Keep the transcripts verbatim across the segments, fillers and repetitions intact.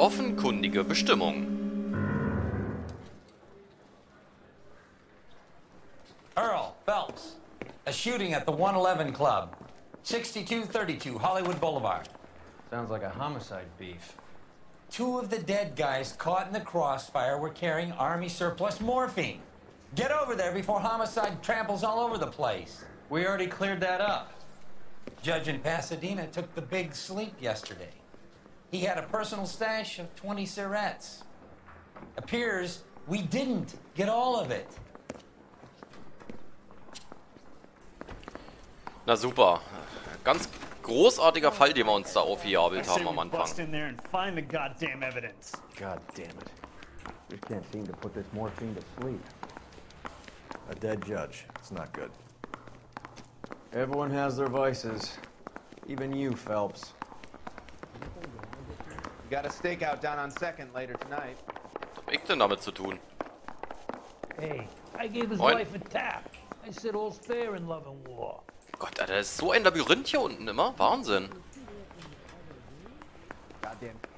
offenkundige Bestimmung. Earl Phelps. A shooting at the one eleven Club. sixty-two thirty-two Hollywood Boulevard. Sounds like a homicide beef. Two of the dead guys caught in the crossfire were carrying army surplus morphine. Get over there before homicide tramples all over the place. We already cleared that up. Judge in Pasadena took the big sleep yesterday. He had a personal stash of twenty cigarettes. Appears we didn't get all of it. Na super. Ganz großartiger Fall, den wir uns da aufgejabelt haben am Anfang. God damn it. We can't seem to put this morphine to sleep. A dead judge. It's not good. Everyone has their vices. Even you, Phelps. You got a stakeout down on second later tonight. Was hab ich denn damit zu tun? Hey, I gave his Moin. Wife a tap. I said all's fair in love and war. Gott, Alter, das ist so ein Labyrinth hier unten immer. Wahnsinn.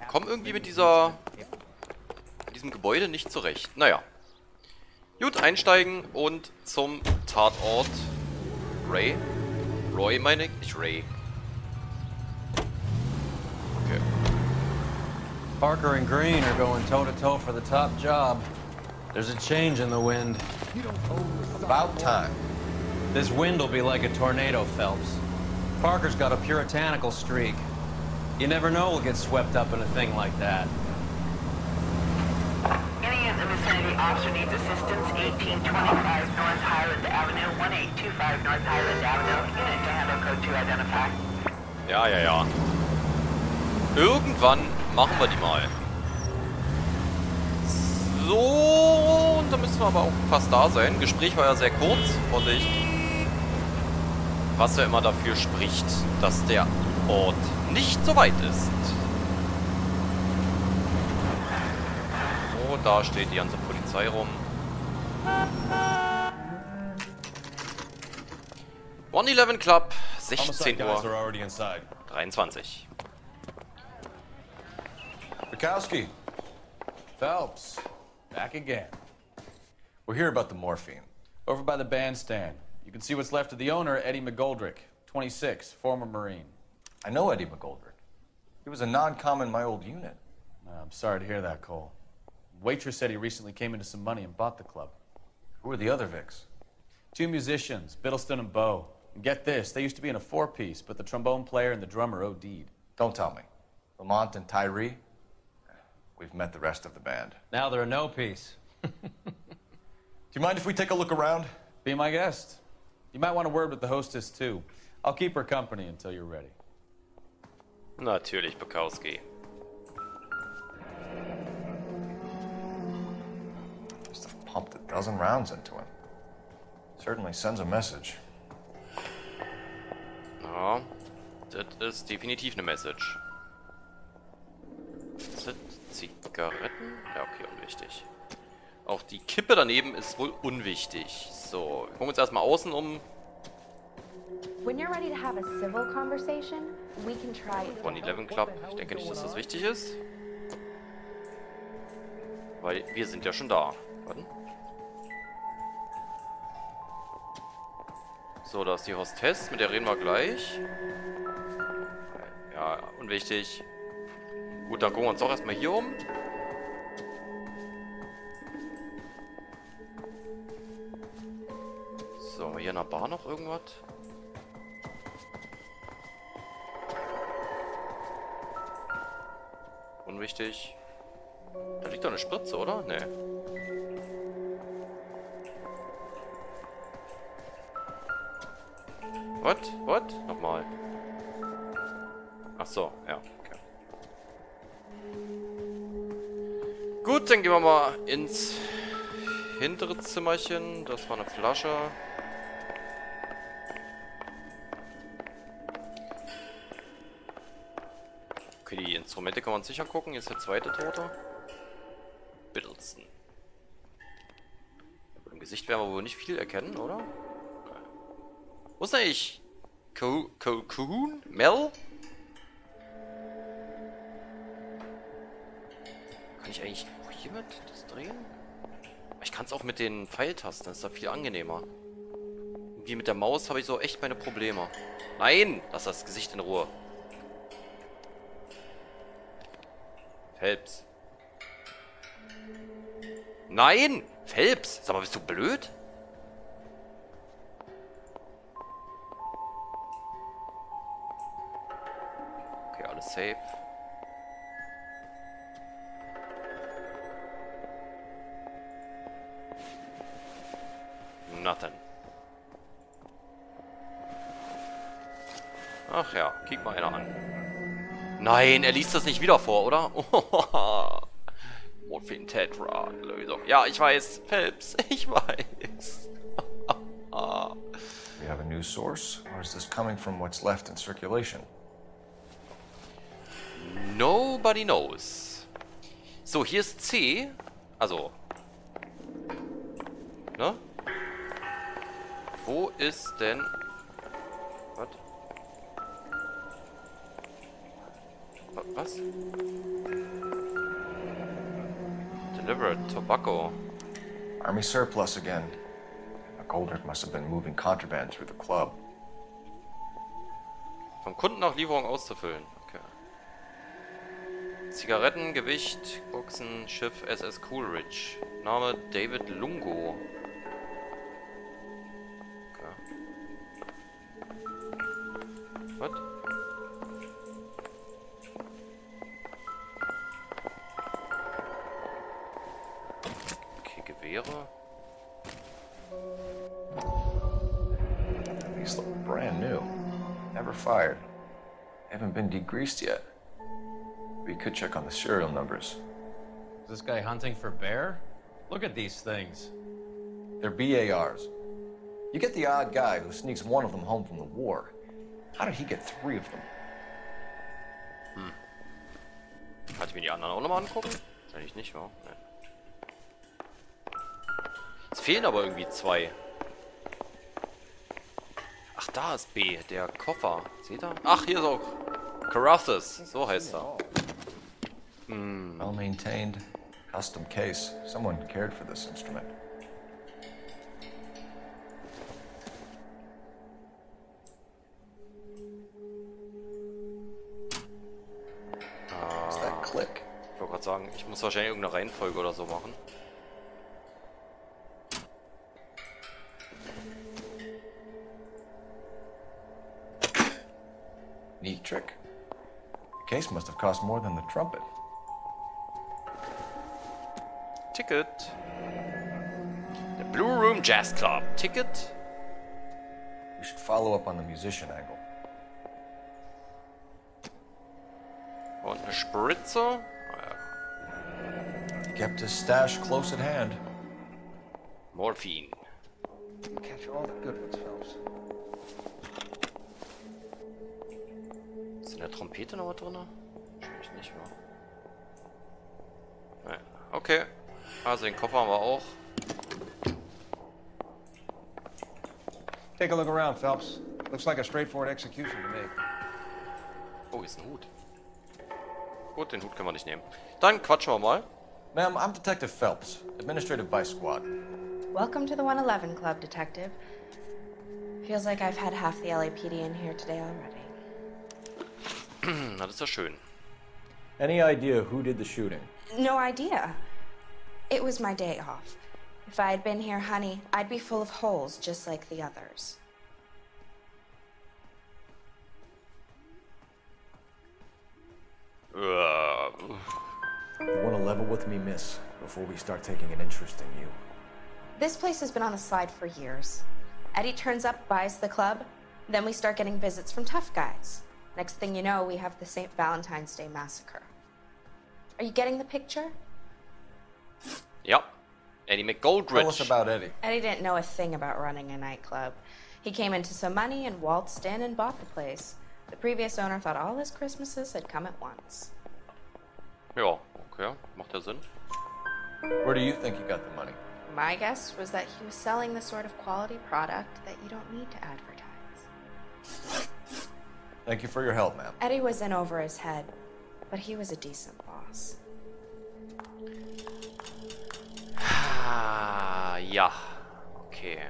Komm irgendwie mit dieser... mit diesem Gebäude nicht zurecht. Naja. Gut, einsteigen und zum Tatort. Ray? Roy meine ich? Nicht Ray. Okay. Parker and Green are going toe-to-toe for the top job. There's a change in the wind. About time. This wind will be like a tornado, Phelps. Parker's got a puritanical streak. You never know we'll get swept up in a thing like that. Any in the vicinity, officer needs assistance. eighteen twenty-five North Highland Avenue, eighteen twenty-five North Highland Avenue. Unit to handle code two, identify. Ja, ja, ja. Irgendwann machen wir die mal. So, und da müssen wir aber auch fast da sein. Gespräch war ja sehr kurz. Vorsicht. Was ja immer dafür spricht, dass der Ort nicht so weit ist. So, da steht die ganze Polizei rum. one eleven Club, sechzehn Uhr dreiundzwanzig. Bukowski. Phelps. Back again. We're here about the morphine. Over by the bandstand. You can see what's left of the owner, Eddie McGoldrick, twenty-six, former Marine. I know Eddie McGoldrick. He was a non-com in my old unit. No, I'm sorry to hear that, Cole. Waitress said he recently came into some money and bought the club. Who are the other Vics? Two musicians, Biddleston and Bo. And get this, they used to be in a four-piece, but the trombone player and the drummer OD'd. Don't tell me. Lamont and Tyree? We've met the rest of the band. Now they're a no-piece. Do you mind if we take a look around? Be my guest. You might want a word with the hostess, too. I'll keep her company until you're ready. Natürlich, Bukowski. Must have pumped a dozen rounds into him. Certainly sends a message. Ja, das ist definitiv eine Message. Sind Zigaretten? Ja, okay, unwichtig. Auch die Kippe daneben ist wohl unwichtig. So, wir gucken uns erstmal außen um. one eleven Club. Ich denke nicht, dass das wichtig ist. Weil wir sind ja schon da. Warten. So, da ist die Hostess. Mit der reden wir gleich. Ja, unwichtig. Gut, dann gucken wir uns auch erstmal hier um. So, hier in der Bar noch irgendwas? Unwichtig. Da liegt doch eine Spritze, oder? Nee. What? What? Nochmal. Ach so, ja. Okay. Gut, dann gehen wir mal ins hintere Zimmerchen. Das war eine Flasche. Okay, die Instrumente kann man sicher gucken. Hier ist der zweite Tote. Biddleston. Im Gesicht werden wir wohl nicht viel erkennen, oder? Wo ist denn ich? Co Co Coon? Mel? Kann ich eigentlich hiermit das drehen? Ich kann es auch mit den Pfeiltasten, das ist da viel angenehmer. Wie mit der Maus habe ich so echt meine Probleme. Nein! Lass das Gesicht in Ruhe. Phelps. Nein! Phelps! Sag mal, bist du blöd? Okay, alles safe. Nothing. Ach ja, kick mal einer an. Nein, er liest das nicht wieder vor, oder? Mord für den Tetra. Lösung. Ja, ich weiß, Phelps, ich weiß. We have a new source, or is this coming from what's left in circulation? Nobody knows. So, hier ist C. Also. Ne? Wo ist denn... Was? Was? Delivered tobacco. Army surplus again. McGoldrick must have been moving contraband through the club. Vom Kunden nach Lieferung auszufüllen. Okay. Zigaretten, Gewicht, Boxen, Schiff, S S Coolidge. Name David Lungo. Was? Okay, Gewehre. These look brand new. Never fired. Haven't been degreased yet. We could check on the serial numbers. Is this guy hunting for bear? Look at these things. They're B A Rs. You get the odd guy who sneaks one of them home from the war. How did he get three of them? Hm. Kann ich mir die anderen auch nochmal angucken? Wahrscheinlich nicht, wa? Nein. Es fehlen aber irgendwie zwei. Ach, da ist B, der Koffer. Seht ihr? Ach, hier ist auch Carathus. So heißt er. Hm. Well maintained. Custom case. Someone cared for this instrument. Sagen, ich muss wahrscheinlich irgendeine Reihenfolge oder so machen. Neat trick. The case must have cost more than the trumpet. Ticket. The Blue Room Jazz Club. Ticket. We should follow up on the musician angle. Und eine Spritze. Kept his stash close at hand. Morphine. Catch all the good ones, Phelps. Ist in der Trompete noch was drin? Wahrscheinlich nicht, wahr? Nein. Okay. Also den Koffer haben wir auch. Take a look around, Phelps. Looks like a straightforward execution to me. Oh, ist ein Hut. Gut, den Hut können wir nicht nehmen. Dann quatschen wir mal. Ma'am, I'm Detective Phelps, Administrative Vice Squad. Welcome to the one eleven Club, Detective. Feels like I've had half the L A P D in here today already. That is so schön. Any idea who did the shooting? No idea. It was my day off. If I had been here, honey, I'd be full of holes just like the others. Uh... You want to level with me, miss, before we start taking an interest in you. This place has been on the slide for years. Eddie turns up, buys the club, then we start getting visits from tough guys. Next thing you know, we have the Saint Valentine's Day massacre. Are you getting the picture? Yep. Eddie McGoldrick. Tell us about Eddie. Eddie didn't know a thing about running a nightclub. He came into some money and waltzed in and bought the place. The previous owner thought all his Christmases had come at once. Yeah. Okay, macht ja Sinn. Where do you think he got the money? My guess was that he was selling the sort of quality product that you don't need to advertise. Thank you for your help, ma'am. Eddie was in over his head, but he was a decent boss. Ja, okay.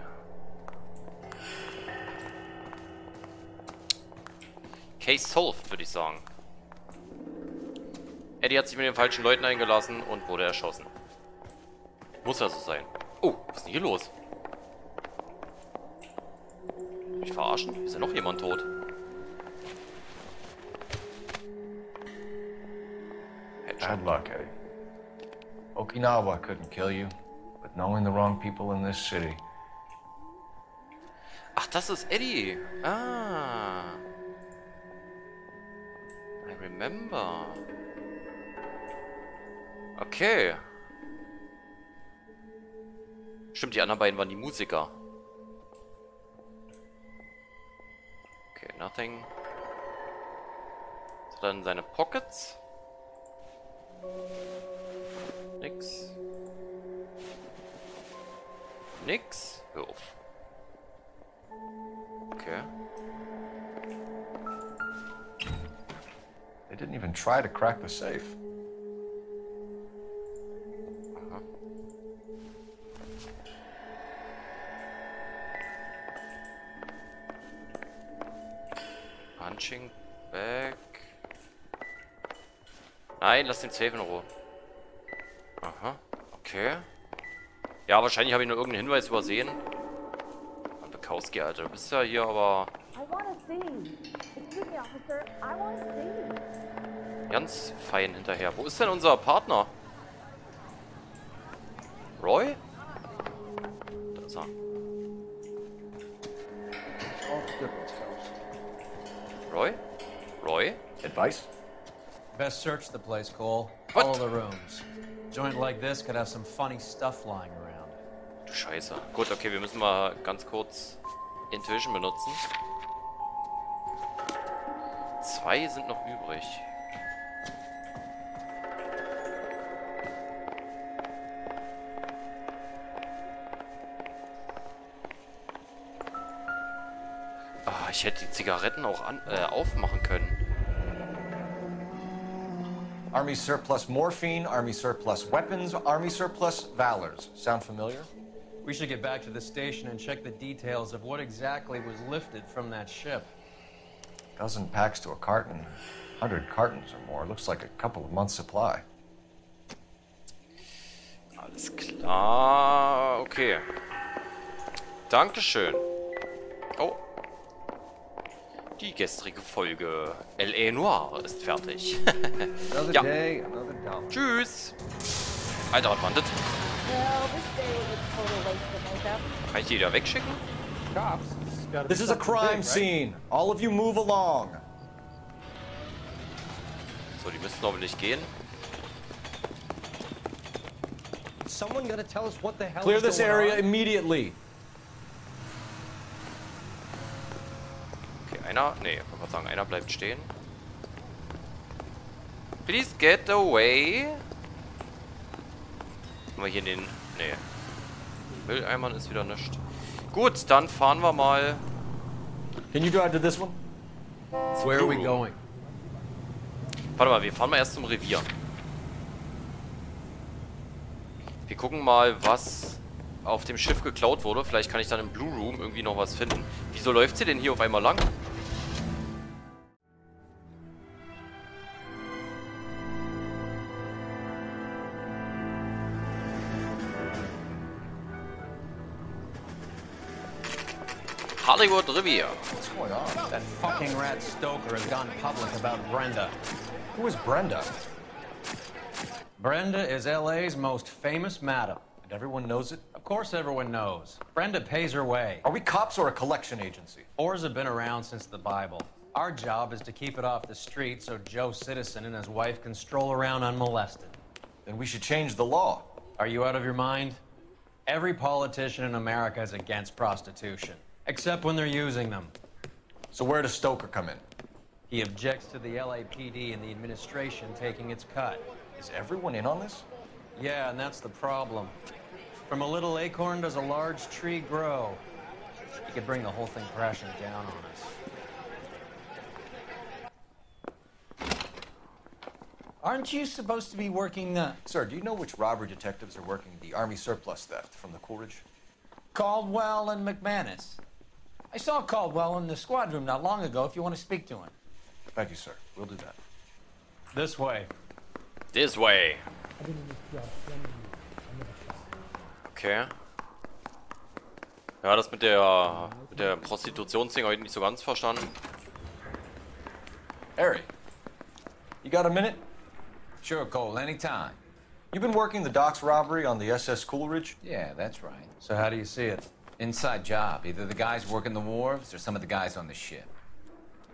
Case solved, würde ich sagen. Eddie hat sich mit den falschen Leuten eingelassen und wurde erschossen. Muss das so sein. Oh, was ist denn hier los? Mich verarschen? Ist ja noch jemand tot? Bad luck, Eddie. Okinawa couldn't kill you, but knowing the wrong people in this city. Ach, das ist Eddie. Ah. I remember. Okay. Stimmt, die anderen beiden waren die Musiker. Okay, nothing. Was hat er in seine Pockets? Nix. Nix? Hör auf. Okay. They didn't even try to crack the safe. Uh-huh. Punching bag. Nein, lass den Safe in Ruhe. Aha, okay. Ja, wahrscheinlich habe ich nur irgendeinen Hinweis übersehen. Bekowski, Alter, du bist ja hier, aber... Ganz fein hinterher. Wo ist denn unser Partner? Roy? Da ist er. Roy? Roy? Advice? Best search the place, Cole. What? All the rooms. Joint like this could have some funny stuff lying around. Du Scheiße. Gut, okay, wir müssen mal ganz kurz Intuition benutzen. Zwei sind noch übrig. Ah, ich hätte die Zigaretten auch an, äh, aufmachen können. Army surplus morphine, army surplus weapons, army surplus valors. Sound familiar? We should get back to the station and check the details of what exactly was lifted from that ship. A dozen packs to a carton, one hundred cartons or more. Looks like a couple of months' supply. Alles klar, okay. Dankeschön. Oh. Die gestrige Folge L A Noir ist fertig. Ja. Tschüss. Alter, was war das? Kann ich die da wegschicken? This is a crime scene. All of you move along. So, die müssen aber nicht gehen. Clear this area immediately. Einer, nee, kann man sagen, einer bleibt stehen. Please get away. Mal hier in den, nee. Mülleimern ist wieder nichts. Gut, dann fahren wir mal. Can you drive to this one? Where are we going? Warte mal, wir fahren mal erst zum Revier. Wir gucken mal, was auf dem Schiff geklaut wurde. Vielleicht kann ich dann im Blue Room irgendwie noch was finden. Wieso läuft sie denn hier auf einmal lang? Hollywood Riviera. What's going on? That fucking rat Stoker has gone public about Brenda. Who is Brenda? Brenda is L A's most famous madam. And everyone knows it? Of course everyone knows. Brenda pays her way. Are we cops or a collection agency? Whores have been around since the Bible. Our job is to keep it off the street so Joe Citizen and his wife can stroll around unmolested. Then we should change the law. Are you out of your mind? Every politician in America is against prostitution. Except when they're using them. So where does Stoker come in? He objects to the L A P D and the administration taking its cut. Is everyone in on this? Yeah, and that's the problem. From a little acorn does a large tree grow. You could bring the whole thing crashing down on us. Aren't you supposed to be working the... Sir, do you know which robbery detectives are working the Army surplus theft from the Coolidge? Caldwell and McManus. I saw Caldwell in the squad room not long ago, if you want to speak to him. Thank you, sir. We'll do that. This way. This way. Okay. Ja, das mit der, mit der Prostitutionsding habe ich nicht so ganz verstanden. Harry, you got a minute? Sure, Cole, anytime. You've been working the docks robbery on the S S Coolidge? Yeah, that's right. So how do you see it? Inside job. Either the guys working the wharves or some of the guys on the ship.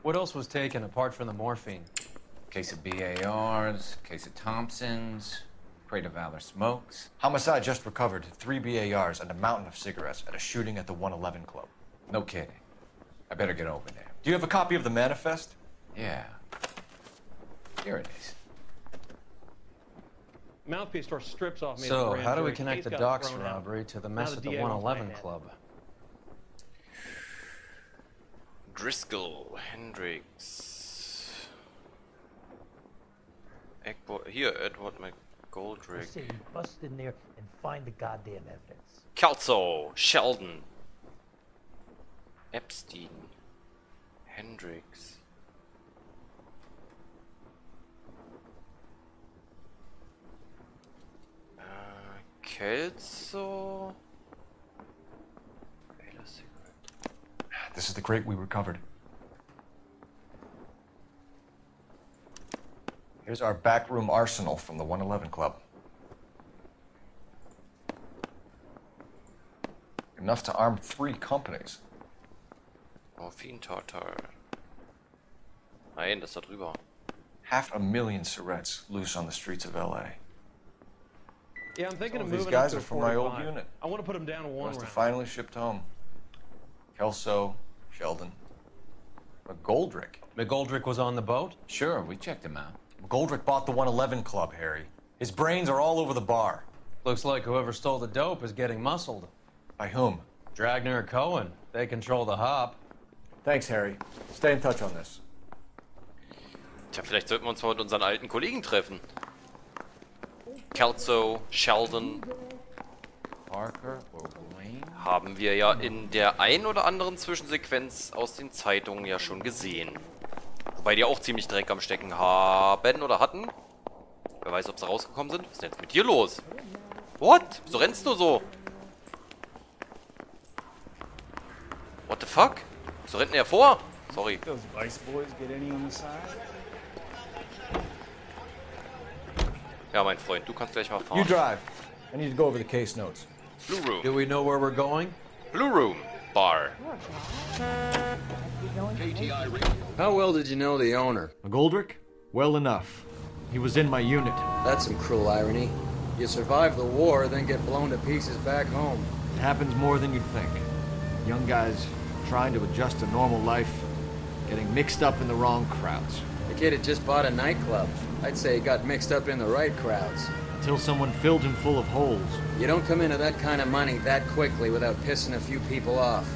What else was taken apart from the morphine? Case of B A Rs, case of Thompson's, crate of Valor Smokes. Homicide just recovered three B A Rs and a mountain of cigarettes at a shooting at the one eleven Club. No kidding. I better get over there. Do you have a copy of the manifest? Yeah. Here it is. Mouthpiece store strips off me. So, how do we connect the docks robbery to the mess at the one eleven Club? Driscoll, Hendricks. Egbert, here, Edward McGoldrick. See, you bust in there and find the goddamn evidence. Kelso, Sheldon, Epstein, Hendricks. Uh, Kelso. This is the crate we recovered. Here's our backroom arsenal from the one eleven Club. Enough to arm three companies. Morphine Tartar. Nein, das da drüber. Half a million cigarettes loose on the streets of L A. Yeah, I'm thinking Some of moving. These guys are from my old unit. I want to put them down to one round. Must have finally shipped home. Kelso, Sheldon, McGoldrick. McGoldrick was on the boat? Sure, we checked him out. McGoldrick bought the one eleven Club, Harry. His brains are all over the bar. Looks like whoever stole the dope is getting muscled. By whom? Dragner or Cohen. They control the hop. Thanks, Harry. Stay in touch on this. Tja, vielleicht sollten wir uns mal mit unseren alten Kollegen treffen. Kelso, Sheldon. Parker, haben wir ja in der ein oder anderen Zwischensequenz aus den Zeitungen ja schon gesehen. Wobei die auch ziemlich Dreck am Stecken haben oder hatten. Wer weiß, ob sie rausgekommen sind. Was ist denn jetzt mit dir los? What? Wieso rennst du so? What the fuck? Wieso rennt er vor? Sorry. Ja, mein Freund, du kannst gleich mal fahren. You drive. I need to go over the case notes. Blue Room. Do we know where we're going? Blue Room. Bar. How well did you know the owner? McGoldrick? Well enough. He was in my unit. That's some cruel irony. You survive the war, then get blown to pieces back home. It happens more than you'd think. Young guys trying to adjust to normal life, getting mixed up in the wrong crowds. The kid had just bought a nightclub. I'd say he got mixed up in the right crowds. Until someone filled him full of holes. You don't come into that kind of money that quickly without pissing a few people off.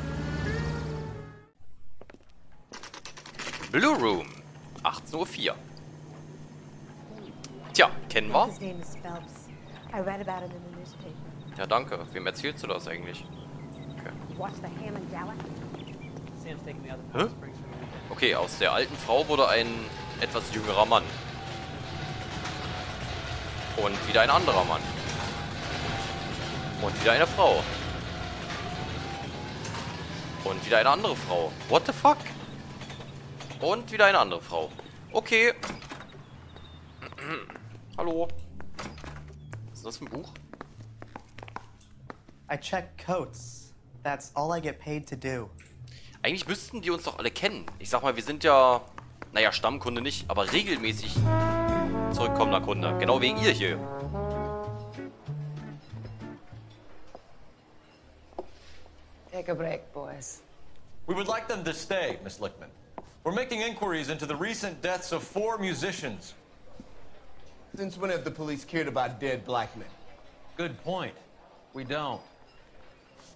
Blue Room, achtzehn Uhr vier. Tja, kennen wir? His name is Phelps. I read about him in the newspaper. Ja, danke. Wem erzählst du das eigentlich? Okay. Watch the ham and gala. Sam's taking the other huh? Okay, aus der alten Frau wurde ein etwas jüngerer Mann. Und wieder ein anderer Mann. Und wieder eine Frau. Und wieder eine andere Frau. What the fuck? Und wieder eine andere Frau. Okay. Hallo. Was ist das für ein Buch? I check coats. That's all I get paid to do. Eigentlich müssten die uns doch alle kennen. Ich sag mal, wir sind ja... Naja, Stammkunde nicht, aber regelmäßig... zurückkommender Kunde. Genau wegen ihr hier. Take a break, boys. We would like them to stay, Miss Lichtmann. We're making inquiries into the recent deaths of four musicians. Since when have the police cared about dead black men? Good point. We don't.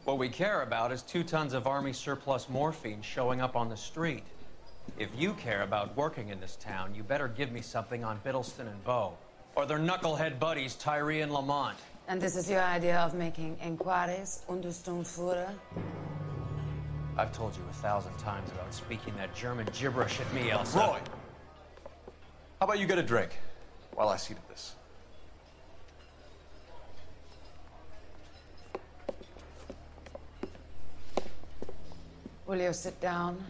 What we care about is two tons of Army surplus morphine showing up on the street. If you care about working in this town, you better give me something on Biddleston and Beau, or their knucklehead buddies, Tyree and Lamont. And this is your idea of making inquiries, Untersturmfuhrer? I've told you a thousand times about speaking that German gibberish at me, Elsa. Roy! How about you get a drink while I see to this? Will you sit down?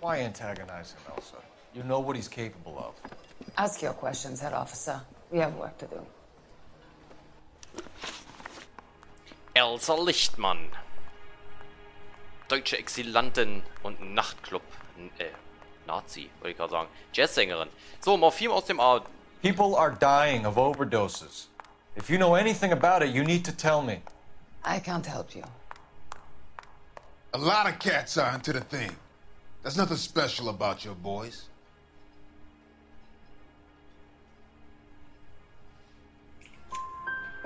Why antagonize him, Elsa? You know what he's capable of. Ask your questions, head officer. We have work to do. Elsa Lichtmann. Deutsche Exilantin und Nachtclub. Äh, Nazi, würde ich gerade sagen. Jazzsängerin. So, Morphin aus dem Arm. People are dying of overdoses. If you know anything about it, you need to tell me. I can't help you. A lot of cats are into the thing. There's nothing special about your boys.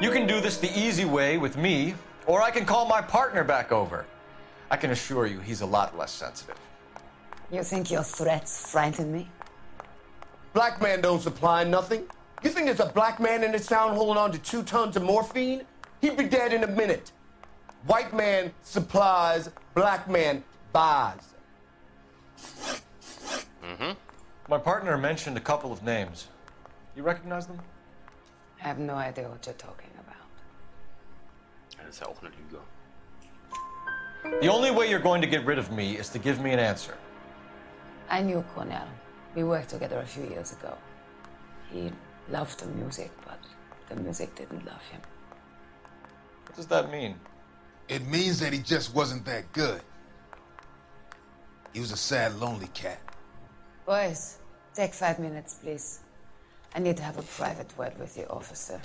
You can do this the easy way with me, or I can call my partner back over. I can assure you he's a lot less sensitive. You think your threats frighten me? Black man don't supply nothing. You think there's a black man in this town holding on to two tons of morphine? He'd be dead in a minute. White man supplies, black man buys. Mm-hmm. My partner mentioned a couple of names. You recognize them? I have no idea what you're talking about. Das ist ja auch eine Lüge. The only way you're going to get rid of me is to give me an answer. I knew Cornell. We worked together a few years ago. He loved the music, but the music didn't love him. What does that mean? It means that he just wasn't that good. He was a sad, lonely cat. Boys, take five minutes, please. I need to have a private word with you, officer.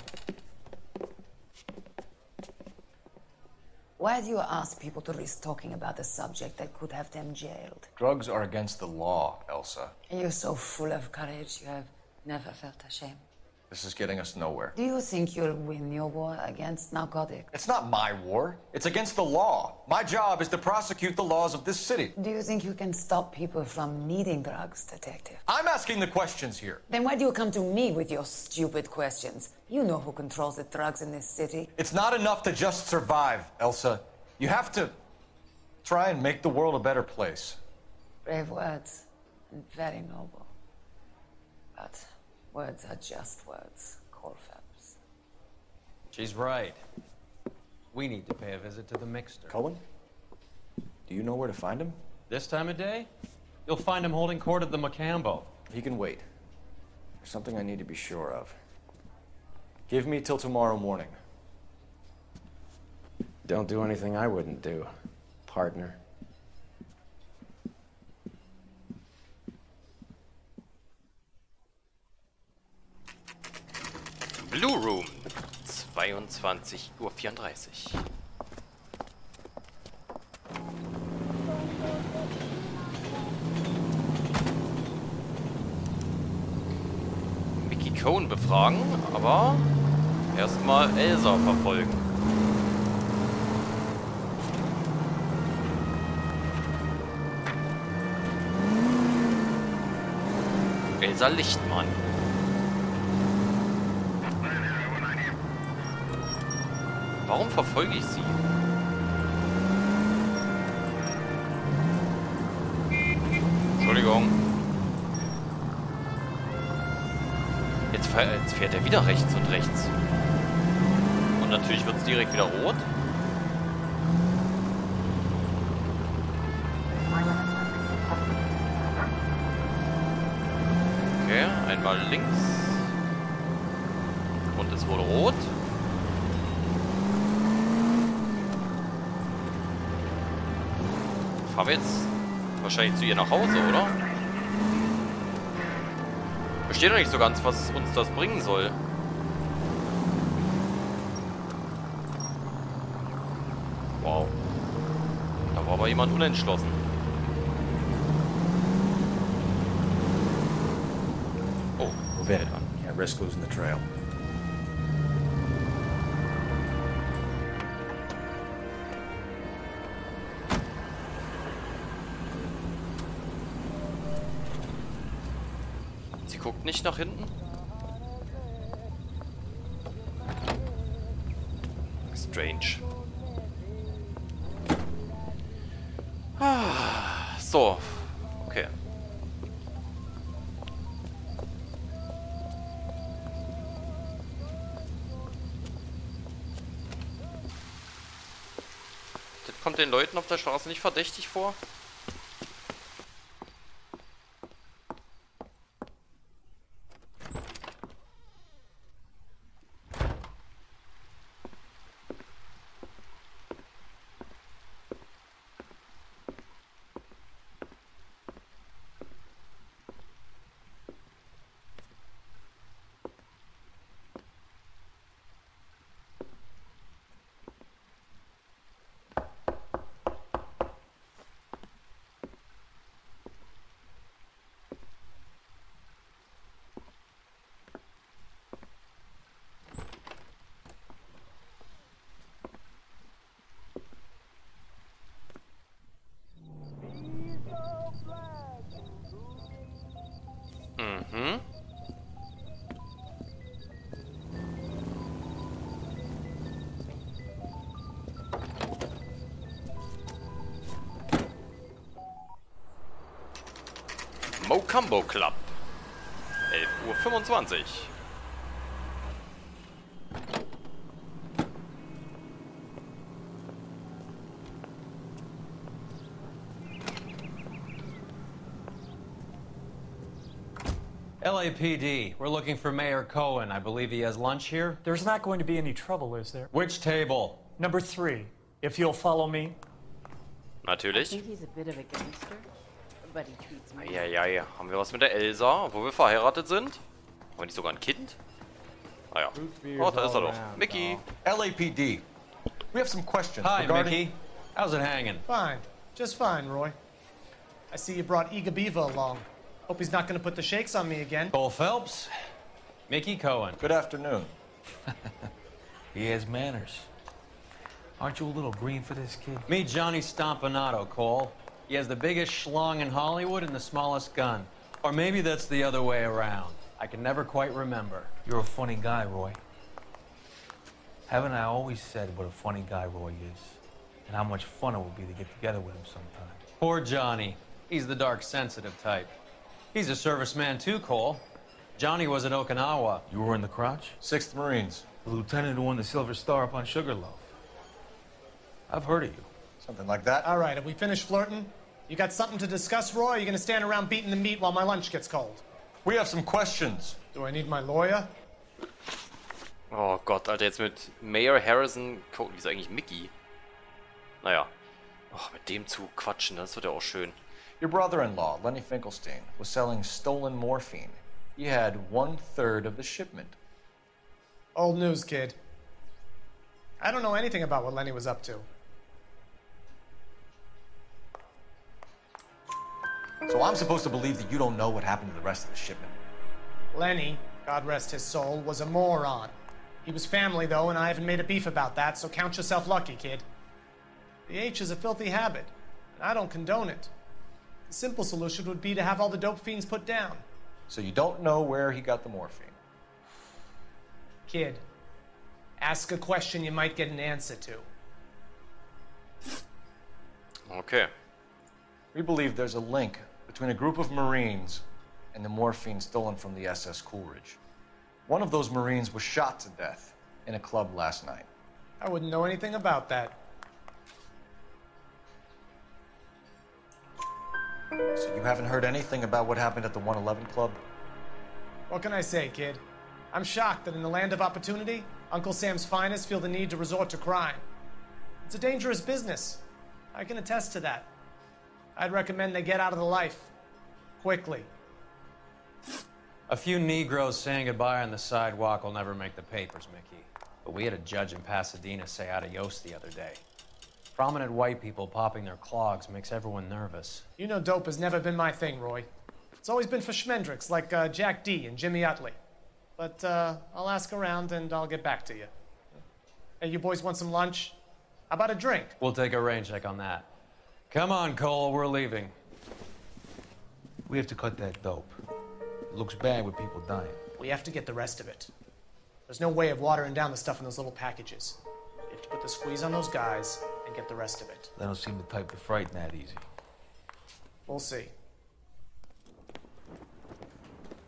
Why do you ask people to risk talking about a subject that could have them jailed? Drugs are against the law, Elsa. You're so full of courage, you have never felt ashamed. This is getting us nowhere. Do you think you'll win your war against narcotics? It's not my war. It's against the law. My job is to prosecute the laws of this city. Do you think you can stop people from needing drugs, Detective? I'm asking the questions here. Then why do you come to me with your stupid questions? You know who controls the drugs in this city. It's not enough to just survive, Elsa. You have to try and make the world a better place. Brave words and very noble. But words are just words, Earl Phelps. She's right. We need to pay a visit to the mixer. Cohen? Do you know where to find him? This time of day? You'll find him holding court at the Mocambo. He can wait. There's something I need to be sure of. Give me till tomorrow morning. Don't do anything I wouldn't do, partner. Blue Room, zweiundzwanzig Uhr vierunddreißig. Mickey Cohen befragen, aber erstmal Elsa verfolgen. Elsa Lichtmann. Warum verfolge ich sie? Entschuldigung. Jetzt, jetzt fährt er wieder rechts und rechts. Und natürlich wird es direkt wieder rot. Okay, einmal links. Und es wurde rot. Fahren wir jetzt wahrscheinlich zu ihr nach Hause, oder? Verstehe noch nicht so ganz, was uns das bringen soll. Wow. Da war aber jemand unentschlossen. Oh, we'll get it on. Can't risk losing the trail. Sie guckt nicht nach hinten? Strange. Ah, so. Okay. Das kommt den Leuten auf der Straße nicht verdächtig vor? Mocambo Club. elf Uhr fünfundzwanzig. L A P D, we're looking for Mayor Cohen. I believe he has lunch here. There's not going to be any trouble, is there? Which table? Number three. If you'll follow me. Natürlich. I think he's a bit of a gangster. Ja, ja, ja. Haben wir was mit der Elsa, wo wir verheiratet sind? Haben wir nicht sogar ein Kind? Ah ja. Oh, da ist er doch. Mickey. L A P D. We have some questions. Hi, Mickey. How's it hanging? Fine. Just fine, Roy. I see you brought Iga Beaver along. Hope he's not going to put the shakes on me again. Earl Phelps. Mickey Cohen. Good afternoon. He has manners. Aren't you a little green for this kid? Me, Johnny Stompanato, Cole. He has the biggest schlong in Hollywood and the smallest gun. Or maybe that's the other way around. I can never quite remember. You're a funny guy, Roy. Haven't I always said what a funny guy Roy is? And how much fun it would be to get together with him sometime. Poor Johnny. He's the dark, sensitive type. He's a serviceman too, Cole. Johnny was at Okinawa. You were in the crotch? Sixth Marines. The lieutenant who won the Silver Star up on Sugarloaf. I've heard of you. Something like that. All right, have we finished flirting? You got something to discuss, Roy, or are you going to stand around beating the meat while my lunch gets cold? We have some questions. Do I need my lawyer? Oh Gott, Alter, jetzt mit Mayor Harrison... Oh, wieso eigentlich Mickey? Naja. Oh, mit dem zu quatschen, das wird ja auch schön. Your brother-in-law, Lenny Finkelstein, was selling stolen morphine. He had one-third of the shipment. Old news, kid. I don't know anything about what Lenny was up to. So I'm supposed to believe that you don't know what happened to the rest of the shipment. Lenny, God rest his soul, was a moron. He was family, though, and I haven't made a beef about that, so count yourself lucky, kid. The H is a filthy habit, and I don't condone it. The simple solution would be to have all the dope fiends put down. So you don't know where he got the morphine? Kid, ask a question you might get an answer to. Okay. We believe there's a link between a group of Marines and the morphine stolen from the S S Coolidge. One of those Marines was shot to death in a club last night. I wouldn't know anything about that. So you haven't heard anything about what happened at the one eleven Club? What can I say, kid? I'm shocked that in the land of opportunity, Uncle Sam's finest feel the need to resort to crime. It's a dangerous business. I can attest to that. I'd recommend they get out of the life. Quickly. A few Negroes saying goodbye on the sidewalk will never make the papers, Mickey. But we had a judge in Pasadena say adios the other day. Prominent white people popping their clogs makes everyone nervous. You know dope has never been my thing, Roy. It's always been for schmendricks like uh, Jack D and Jimmy Utley. But uh, I'll ask around and I'll get back to you. Hey, you boys want some lunch? How about a drink? We'll take a rain check on that. Come on, Cole, we're leaving. We have to cut that dope. looks bad with people dying. We have to get the rest of it. There's no way of watering down the stuff in those little packages. We have to put the squeeze on those guys and get the rest of it. They don't seem the type to frighten that easy. We'll see.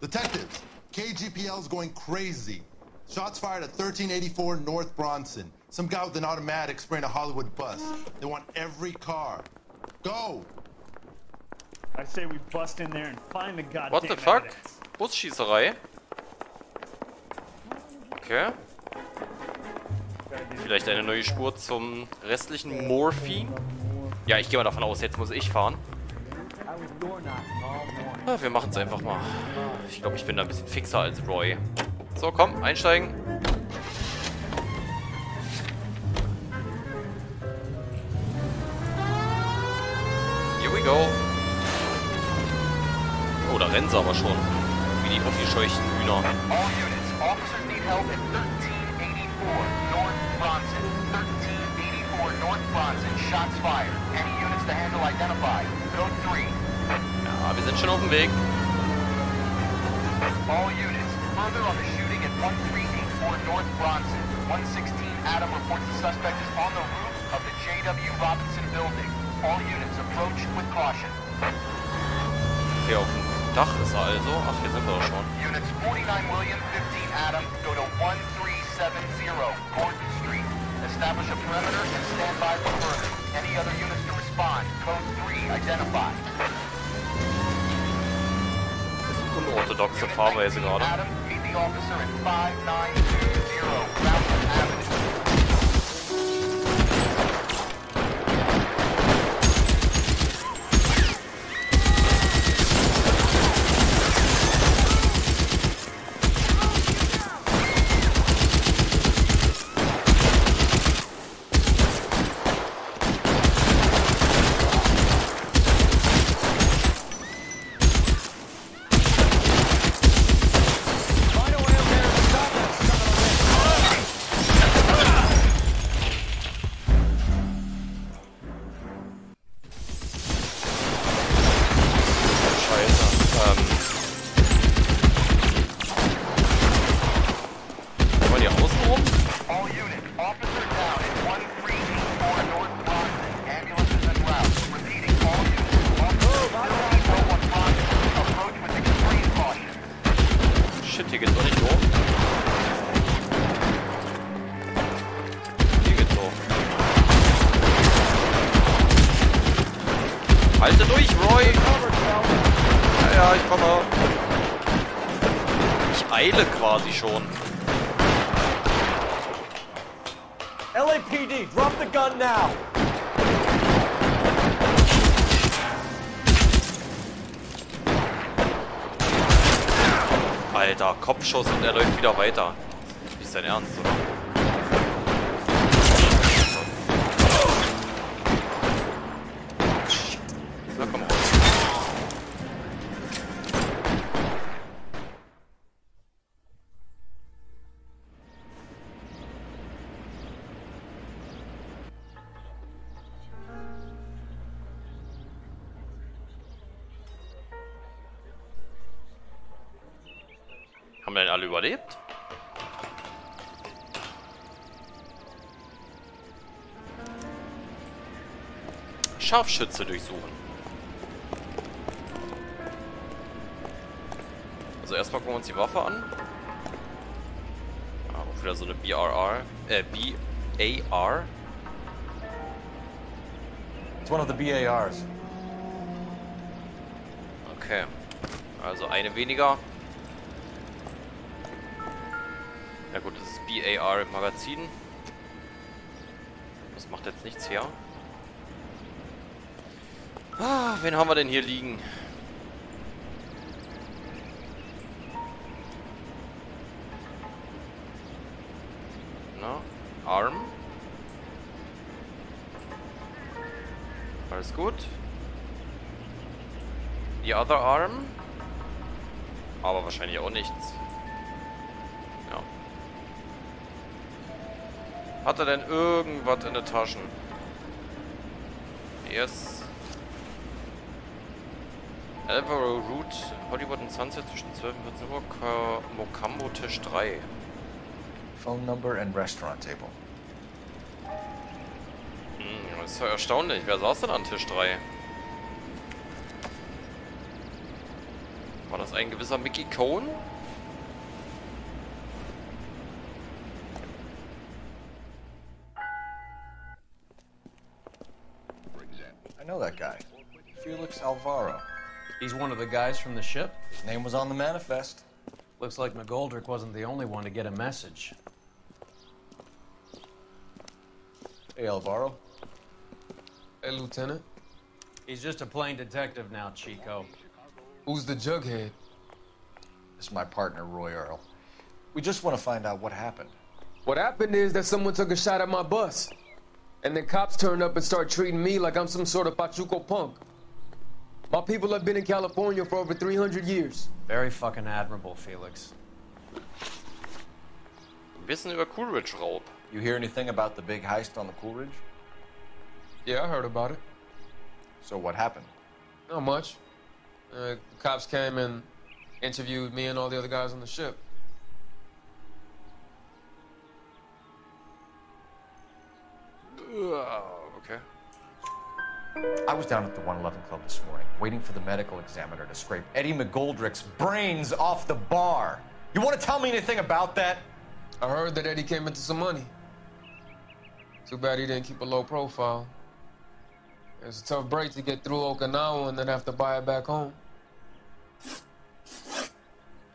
Detectives, K G P L's going crazy. Shots fired at thirteen eighty-four North Bronson. Some guy with an automatic spraying a Hollywood bus. They want every car. Go! I say we bust in there and find the goddamn What the fuck? Evidence. Busschießerei? Okay. Vielleicht eine neue Spur zum restlichen Morphy. Ja, ich gehe mal davon aus, jetzt muss ich fahren. Ja, wir machen es einfach mal. Ich glaube, ich bin da ein bisschen fixer als Roy. So, komm, einsteigen. Here we go. Oh, da rennen sie aber schon. Wie die aufgescheuchten Hühner. All units, officers need help at thirteen eighty-four North Bronson. thirteen eighty-four North Bronson, shots fired. Any units to handle identified. Code three. Ja, wir sind schon auf dem Weg. All units, further on the shooting at thirteen eighty-four North Bronson. one sixteen Adam reports the suspect is on the roof of the J W Robinson building. All units approach with caution. Hier auf dem Dach ist er also. Ach, hier sind wir schon. Units forty-nine William, fifteen Adam, go to thirteen seventy Gordon Street. Establish a perimeter and stand by for further. Any other units to respond? Code three, identify. Unorthodoxe Fahrweise gerade. L A P D, drop the gun now! Alter, Kopfschuss und er läuft wieder weiter. Nicht sein Ernst, oder? Na komm raus. Alle überlebt? Scharfschütze durchsuchen. Also erstmal gucken wir uns die Waffe an. Ah, auch wieder so eine B R R. Äh, B A R. It's one of the B A Rs. Okay. Also eine weniger. Na gut, das ist B A R im Magazin. Das macht jetzt nichts her. Ah, wen haben wir denn hier liegen? Na, Arm. Alles gut. The other arm. Aber wahrscheinlich auch nichts. Hat er denn irgendwas in den Taschen? Yes. Alvaro Root, Hollywood und Sunset zwischen zwölf und vierzehn Uhr, Mocambo, Tisch drei. Phone number and restaurant table. Hm, das ist ja erstaunlich. Wer saß denn an Tisch drei? War das ein gewisser Mickey Cohen? I know that guy. Felix Alvaro. He's one of the guys from the ship? His name was on the manifest. Looks like McGoldrick wasn't the only one to get a message. Hey, Alvaro. Hey, Lieutenant. He's just a plain detective now, Chico. Who's the jughead? This is my partner, Roy Earle. We just want to find out what happened. What happened is that someone took a shot at my bus. And the cops turned up and started treating me like I'm some sort of Pachuco punk. My people have been in California for over three hundred years. Very fucking admirable, Felix. Wissen über Coolidge Raub. You hear anything about the big heist on the Coolidge? Yeah, I heard about it. So what happened? Not much. Uh, the cops came and interviewed me and all the other guys on the ship. Uh, okay. I was down at the one eleven Club this morning, waiting for the medical examiner to scrape Eddie McGoldrick's brains off the bar. You want to tell me anything about that? I heard that Eddie came into some money. Too bad he didn't keep a low profile. It was a tough break to get through Okinawa and then have to buy it back home.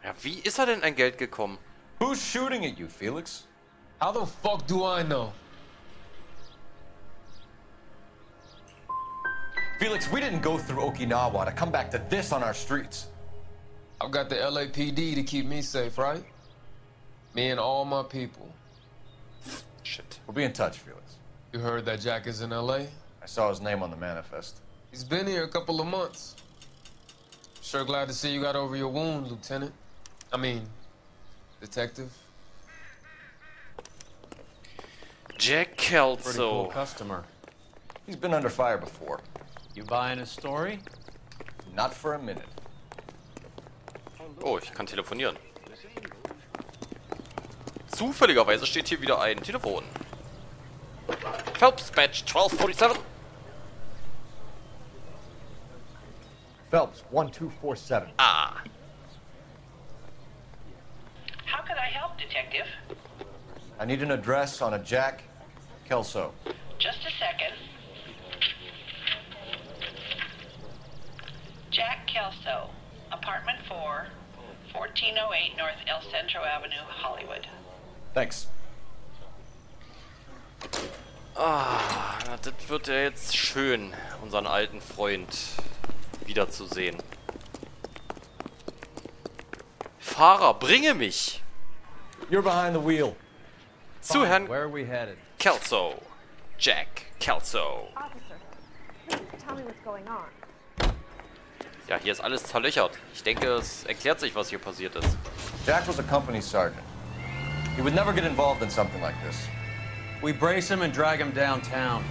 Ja, wie ist er denn an Geld gekommen? Who's shooting at you, Felix? How the fuck do I know? Felix, we didn't go through Okinawa to come back to this on our streets. I've got the L A P D to keep me safe, right? Me and all my people. Shit. We'll be in touch, Felix. You heard that Jack is in L A? I saw his name on the manifest. He's been here a couple of months. Sure glad to see you got over your wound, Lieutenant. I mean, Detective. Jack Kelso. Pretty cool customer. He's been under fire before. You buying a story? Not for a minute. Oh, ich kann telefonieren. Zufälligerweise steht hier wieder ein Telefon. Phelps, Badge zwölf siebenundvierzig. Phelps, zwölf siebenundvierzig. Ah. How can I help, Detective? I need an address on a Jack Kelso. Just a second. Jack Kelso, apartment four, fourteen oh eight North El Centro Avenue, Hollywood. Thanks. Ah, das wird ja jetzt schön, unseren alten Freund wiederzusehen. Fahrer, bringe mich! You're behind the wheel. Zu Herrn Where are we headed? Kelso. Jack Kelso. Officer, please tell me what's going on. Ja, hier ist alles zerlöchert. Ich denke, es erklärt sich, was hier passiert ist. Jack was a company sergeant. He would never get involved in something like this. We brace him and drag him downtown.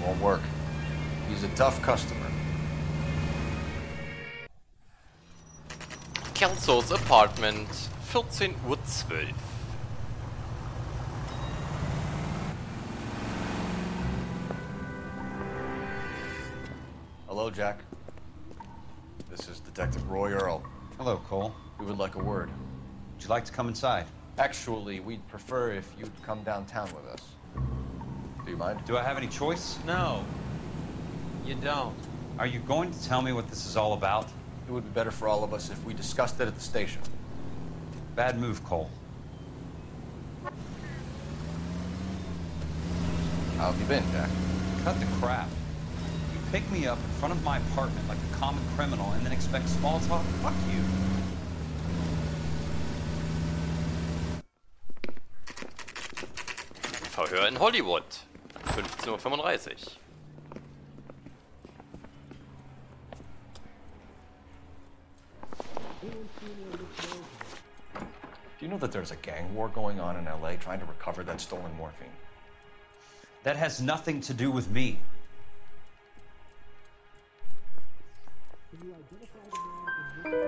Won't work. He's a tough customer. Kelso's Apartment, vierzehn Uhr zwölf. Hello, Jack. This is Detective Roy Earle. Hello, Cole. We would like a word. Would you like to come inside? Actually, we'd prefer if you'd come downtown with us. Do you mind? Do I have any choice? No. You don't. Are you going to tell me what this is all about? It would be better for all of us if we discussed it at the station. Bad move, Cole. How have you been, Jack? Cut the crap. Pick me up in front of my apartment like a common criminal and then expect small talk? Fuck you. Verhör in Hollywood. fünfzehn Uhr fünfunddreißig. Do you know that there's a gang war going on in L A trying to recover that stolen morphine? That has nothing to do with me.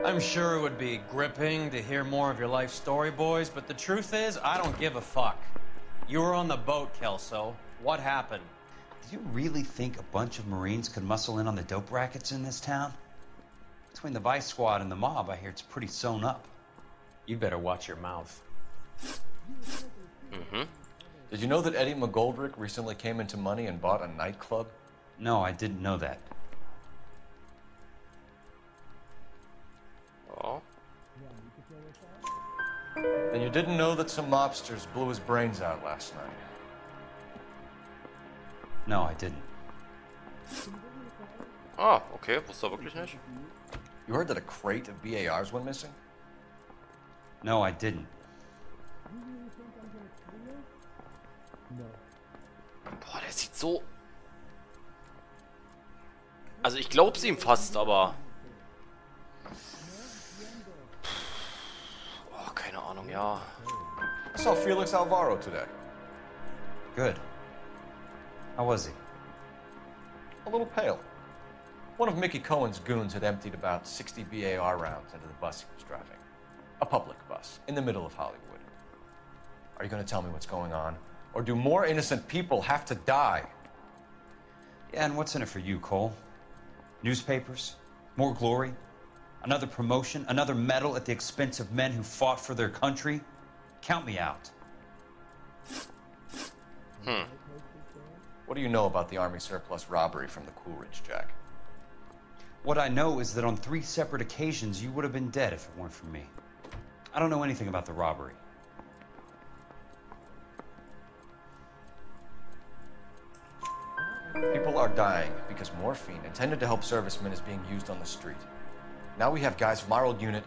I'm sure it would be gripping to hear more of your life story, boys, but the truth is, I don't give a fuck. You were on the boat, Kelso. What happened? Do you really think a bunch of Marines could muscle in on the dope rackets in this town? Between the vice squad and the mob, I hear it's pretty sewn up. You better watch your mouth. Mm-hmm. Did you know that Eddie McGoldrick recently came into money and bought a nightclub? No, I didn't know that. Oh. Then you didn't know that some mobsters blew his brains out last night? No, I didn't. Ah, okay, wusste wirklich nicht. You heard that a crate of B A Rs went missing? No, I didn't. Boah, der sieht so... Also ich glaub's ihm fast, aber... Oh, keine Ahnung, ja. I saw Felix Alvaro today. Good. How was he? A little pale. One of Mickey Cohen's goons had emptied about sixty B A R rounds into the bus he was driving. A public bus, in the middle of Hollywood. Are you going to tell me what's going on? Or do more innocent people have to die? Yeah, and what's in it for you, Cole? Newspapers? More glory? Another promotion? Another medal at the expense of men who fought for their country? Count me out. Hmm. What do you know about the Army surplus robbery from the Coolidge, Jack? What I know is that on three separate occasions, you would have been dead if it weren't for me. I don't know anything about the robbery. People are dying because morphine intended to help servicemen is being used on the street. Now we have guys from our old unit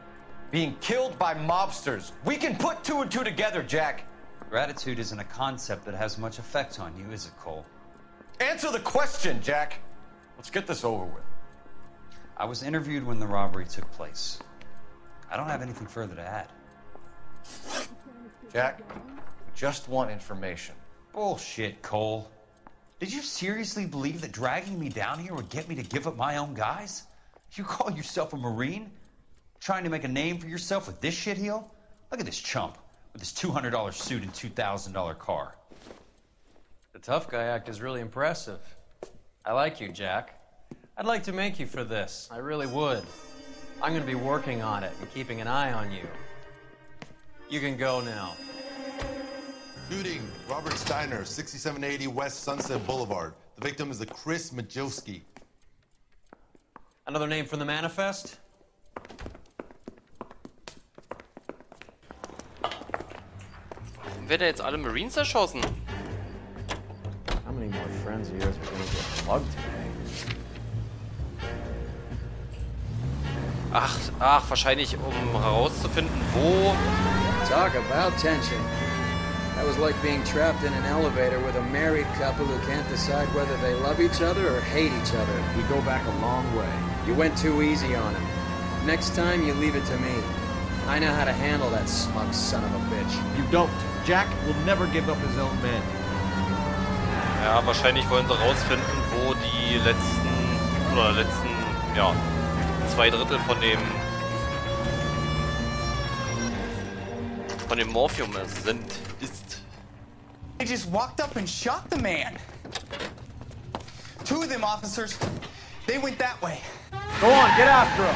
being killed by mobsters. We can put two and two together, Jack. Gratitude isn't a concept that has much effect on you, is it, Cole? Answer the question, Jack. Let's get this over with. I was interviewed when the robbery took place. I don't have anything further to add. Jack, we just want information. Bullshit, Cole. Did you seriously believe that dragging me down here would get me to give up my own guys? You call yourself a Marine? Trying to make a name for yourself with this shitheel? Look at this chump with his two hundred dollar suit and two thousand dollar car. The tough guy act is really impressive. I like you, Jack. I'd like to make you for this. I really would. I'm gonna be working on it and keeping an eye on you. You can go now. Shooting, Robert Steiner, sixty-seven eighty West Sunset Boulevard. The victim is a Chris Majowski. Another name from the manifest? Haben wir da jetzt alle Marines erschossen? How many more friends of yours are gonna get plugged today? Ach, ach, wahrscheinlich um herauszufinden, wo. Talk about tension. That was like being trapped in an elevator with a married couple who can't decide whether they love each other or hate each other. We go back a long way. You went too easy on him. Next time you leave it to me. I know how to handle that smug son of a bitch. You don't. Jack will never give up his own man. Ja, wahrscheinlich wollen sie herausfinden, wo die letzten oder letzten, ja. Zwei Drittel von dem von dem Morphium sind ist. They just walked up and shot the man. Two of them officers, they went that way. Go on, get after him.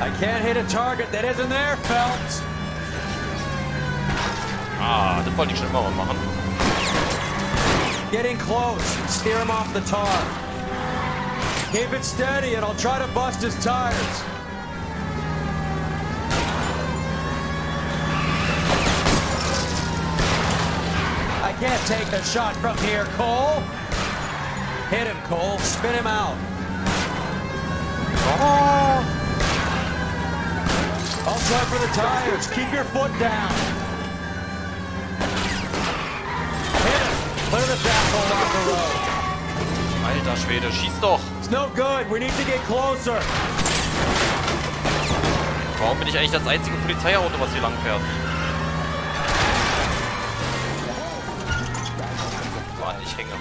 I can't hit a target that isn't there, Phelps. Ah, das wollte ich schon immer mal machen. Getting close. Steer him off the tar. Keep it steady and I'll try to bust his tires. I can't take the shot from here, Cole. Hit him, Cole. Spin him out. Oh! I'll try for the tires. Keep your foot down. Clear this asshole off the road. Alter Schwede, schieß doch. It's no good. We need to get closer. Warum bin ich eigentlich das einzige Polizeiauto, was hier lang fährt? on this hang up.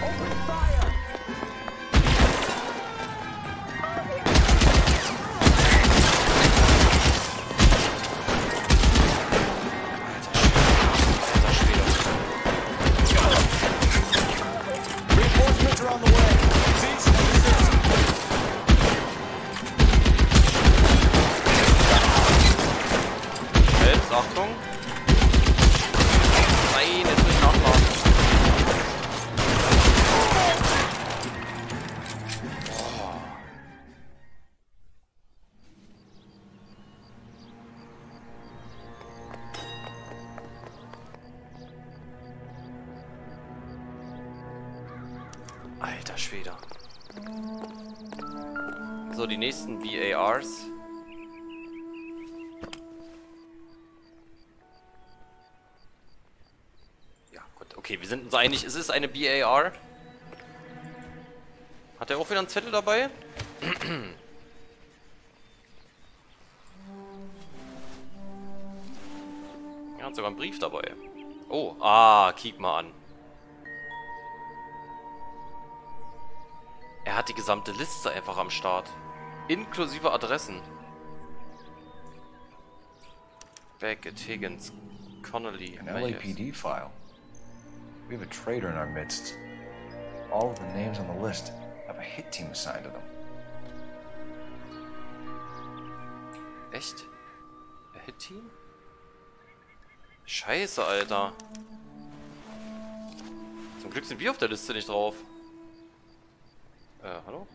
Ja, gut, okay, wir sind uns einig, es ist eine B A R. Hat er auch wieder einen Zettel dabei? Er hat sogar einen Brief dabei. Oh, ah, kick mal an. Er hat die gesamte Liste einfach am Start. Inklusive Adressen. Beckett, Higgins, Connolly. An L A P D file. We have a traitor in our midst. All of the names on the list have a hit team assigned to them. Echt? A hit team? Scheiße, Alter. Zum Glück sind wir auf der Liste nicht drauf. Äh, hallo?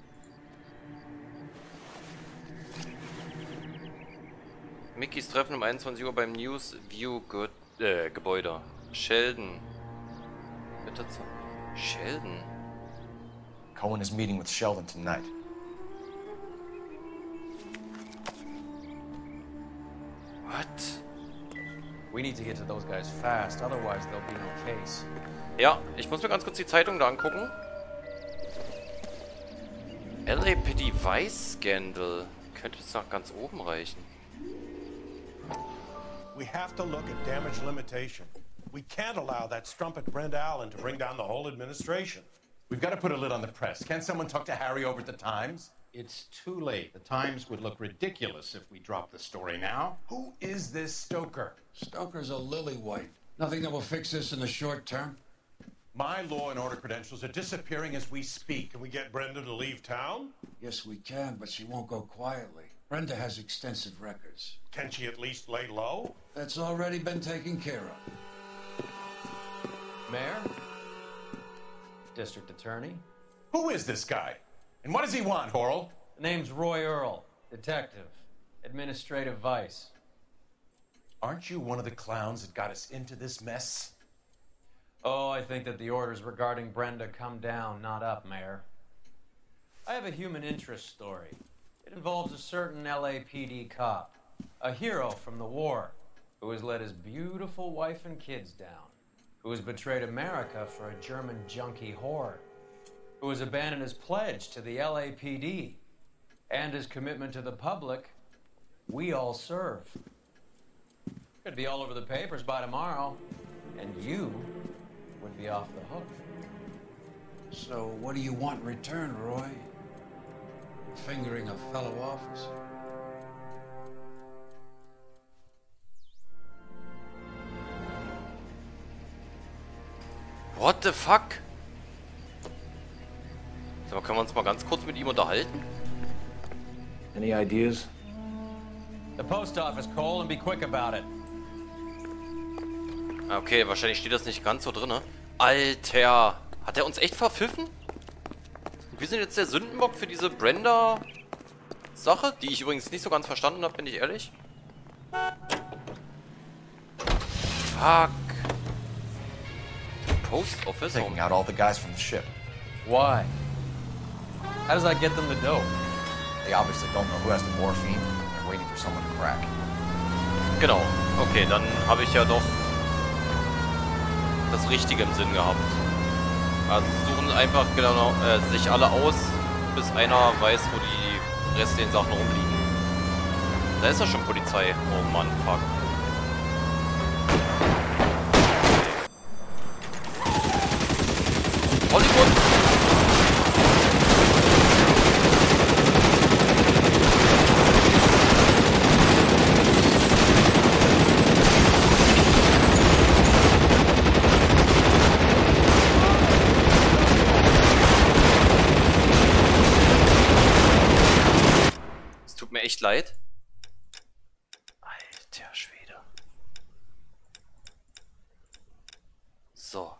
Mickeys Treffen um einundzwanzig Uhr beim News View Good, äh, Gebäude. Sheldon. Bitte zu. Sheldon. Cohen is meeting with Sheldon tonight. What? We need to get to those guys fast, otherwise there'll be no case. Ja, ich muss mir ganz kurz die Zeitung da angucken. L A P D Vice Scandal. Könnte es nach ganz oben reichen. We have to look at damage limitation. We can't allow that strumpet Brenda Allen to bring down the whole administration. We've got to put a lid on the press. Can't someone talk to Harry over at the Times? It's too late. The Times would look ridiculous if we dropped the story now. Who is this Stoker? Stoker's a lily-white. Nothing that will fix this in the short term. My law and order credentials are disappearing as we speak. Can we get Brenda to leave town? Yes, we can, but she won't go quietly. Brenda has extensive records. Can she at least lay low? That's already been taken care of. Mayor? District Attorney? Who is this guy? And what does he want, Horrell? The name's Roy Earle, detective, administrative vice. Aren't you one of the clowns that got us into this mess? Oh, I think that the orders regarding Brenda come down, not up, Mayor. I have a human interest story. It involves a certain L A P D cop. A hero from the war who has let his beautiful wife and kids down, who has betrayed America for a German junkie whore, who has abandoned his pledge to the L A P D and his commitment to the public we all serve. Could be all over the papers by tomorrow, and you would be off the hook. So what do you want in return, Roy? Fingering a fellow officer? What the fuck? So, können wir uns mal ganz kurz mit ihm unterhalten? Any ideas? The post office, Cole, and be quick about it. Okay, wahrscheinlich steht das nicht ganz so drin, ne? Alter! Hat er uns echt verpfiffen? Und wir sind jetzt der Sündenbock für diese Brenda-Sache, die ich übrigens nicht so ganz verstanden habe, bin ich ehrlich. Fuck. Post office taking out all the guys from the ship. Why? How does that get them to dope? They obviously don't know who has the morphine. They're waiting for someone to crack. Genau. Okay, dann habe ich ja doch das Richtige im Sinn gehabt. Also suchen einfach genau äh, sich alle aus, bis einer weiß, wo die restlichen Sachen rumliegen. Da ist ja schon Polizei. Oh Mann, fuck. Hollywood. Echt leid. Alter Schwede. So.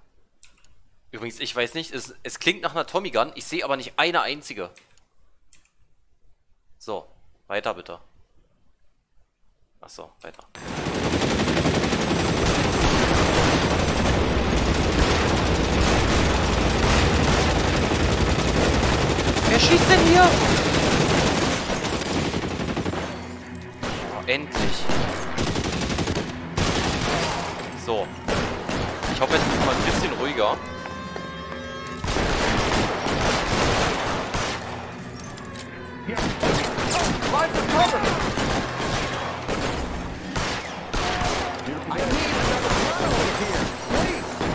Übrigens, ich weiß nicht, es, es klingt nach einer Tommy Gun, ich sehe aber nicht eine einzige. So, weiter bitte. Achso, weiter. Wer schießt denn hier? Endlich. So. Ich hoffe, jetzt ist mal ein bisschen ruhiger.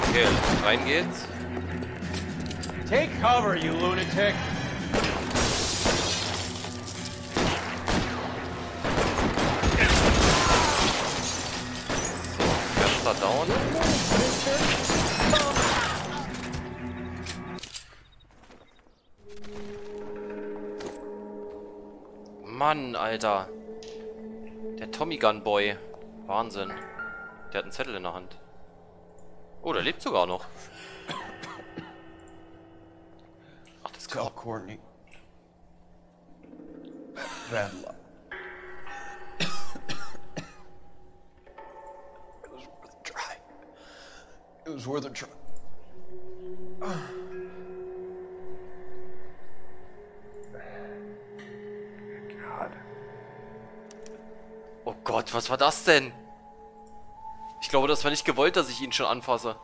Okay, rein geht's. Take cover, you lunatic. Down. Mann, Alter. Der Tommy Gun Boy. Wahnsinn. Der hat einen Zettel in der Hand. Oh, der lebt sogar noch. Ach, das Tell Courtney. Bad luck. It was worth a try. God. Oh Gott, was war das denn? Ich glaube, das war nicht gewollt, dass ich ihn schon anfasse.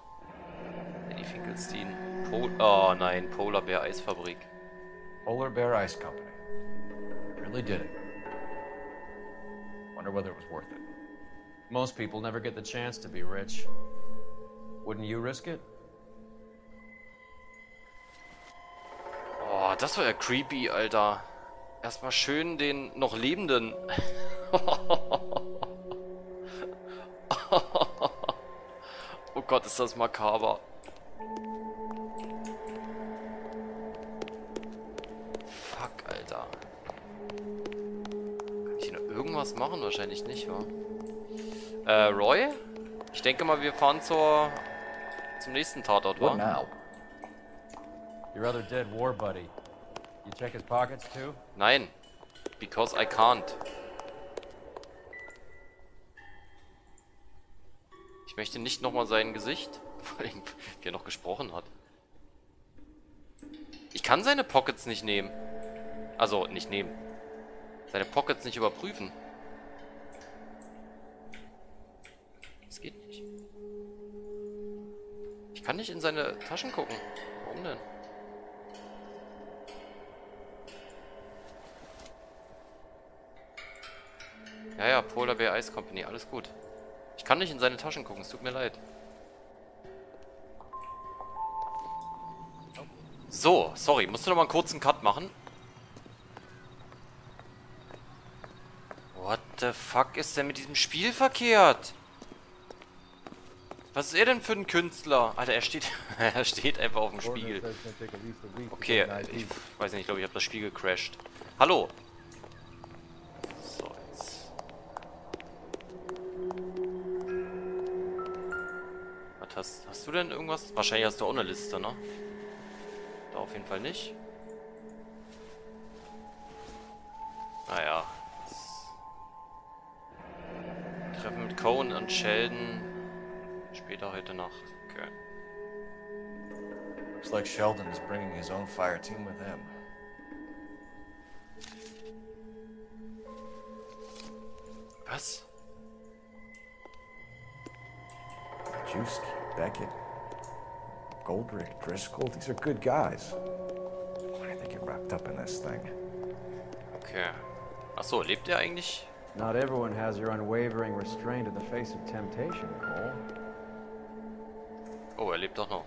Lenny Finkelstein. Pol oh nein, Polar Bear Eisfabrik. Polar Bear Ice Company. Really did it. Wonder whether it was worth it. Most people never get the chance to be rich. Wouldn't you risk it? Oh, das war ja creepy, Alter. Erstmal schön den noch Lebenden. Oh Gott, ist das makaber. Fuck, Alter. Kann ich hier noch irgendwas machen? Wahrscheinlich nicht, wa? Äh, Roy? Ich denke mal, wir fahren zur... zum nächsten Tatort, wa? Now? Your other dead war buddy. You check his pockets too? Nein, because I can't. Ich möchte nicht nochmal sein Gesicht, vor allem, wie er noch gesprochen hat. Ich kann seine Pockets nicht nehmen. Also, nicht nehmen. Seine Pockets nicht überprüfen. Das geht nicht. Ich kann nicht in seine Taschen gucken. Warum denn? Ja, ja, Polar Bear Ice Company, alles gut. Ich kann nicht in seine Taschen gucken, es tut mir leid. So, sorry, musst du noch mal einen kurzen Cut machen? What the fuck ist denn mit diesem Spiel verkehrt? Was ist er denn für ein Künstler? Alter, er steht, er steht einfach auf dem Spiegel. Okay, ich weiß nicht, ich glaube, ich habe das Spiel gecrashed. Hallo! So, jetzt. Was hast, hast du denn irgendwas? Wahrscheinlich hast du auch eine Liste, ne? Da auf jeden Fall nicht. Naja. Treffen mit Cohen und Sheldon. Später heute Nacht. Okay. Looks like Sheldon is bringing his own fire team with him. Was? Majowski, Beckett, Goldrick, Driscoll, these are good guys. Why do they get wrapped up in this thing? Okay. Achso, lebt er eigentlich? Not everyone has your unwavering restraint in the face of temptation, Cole. Oh, er lebt doch noch.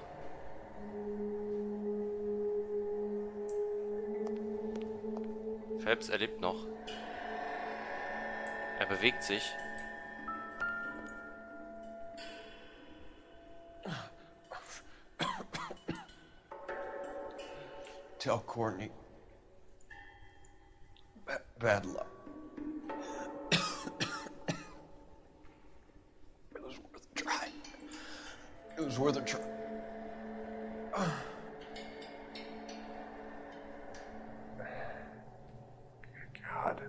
Phelps, er lebt noch. Er bewegt sich. Tell Courtney. Bad luck. It was worth a try. It was worth a try. God.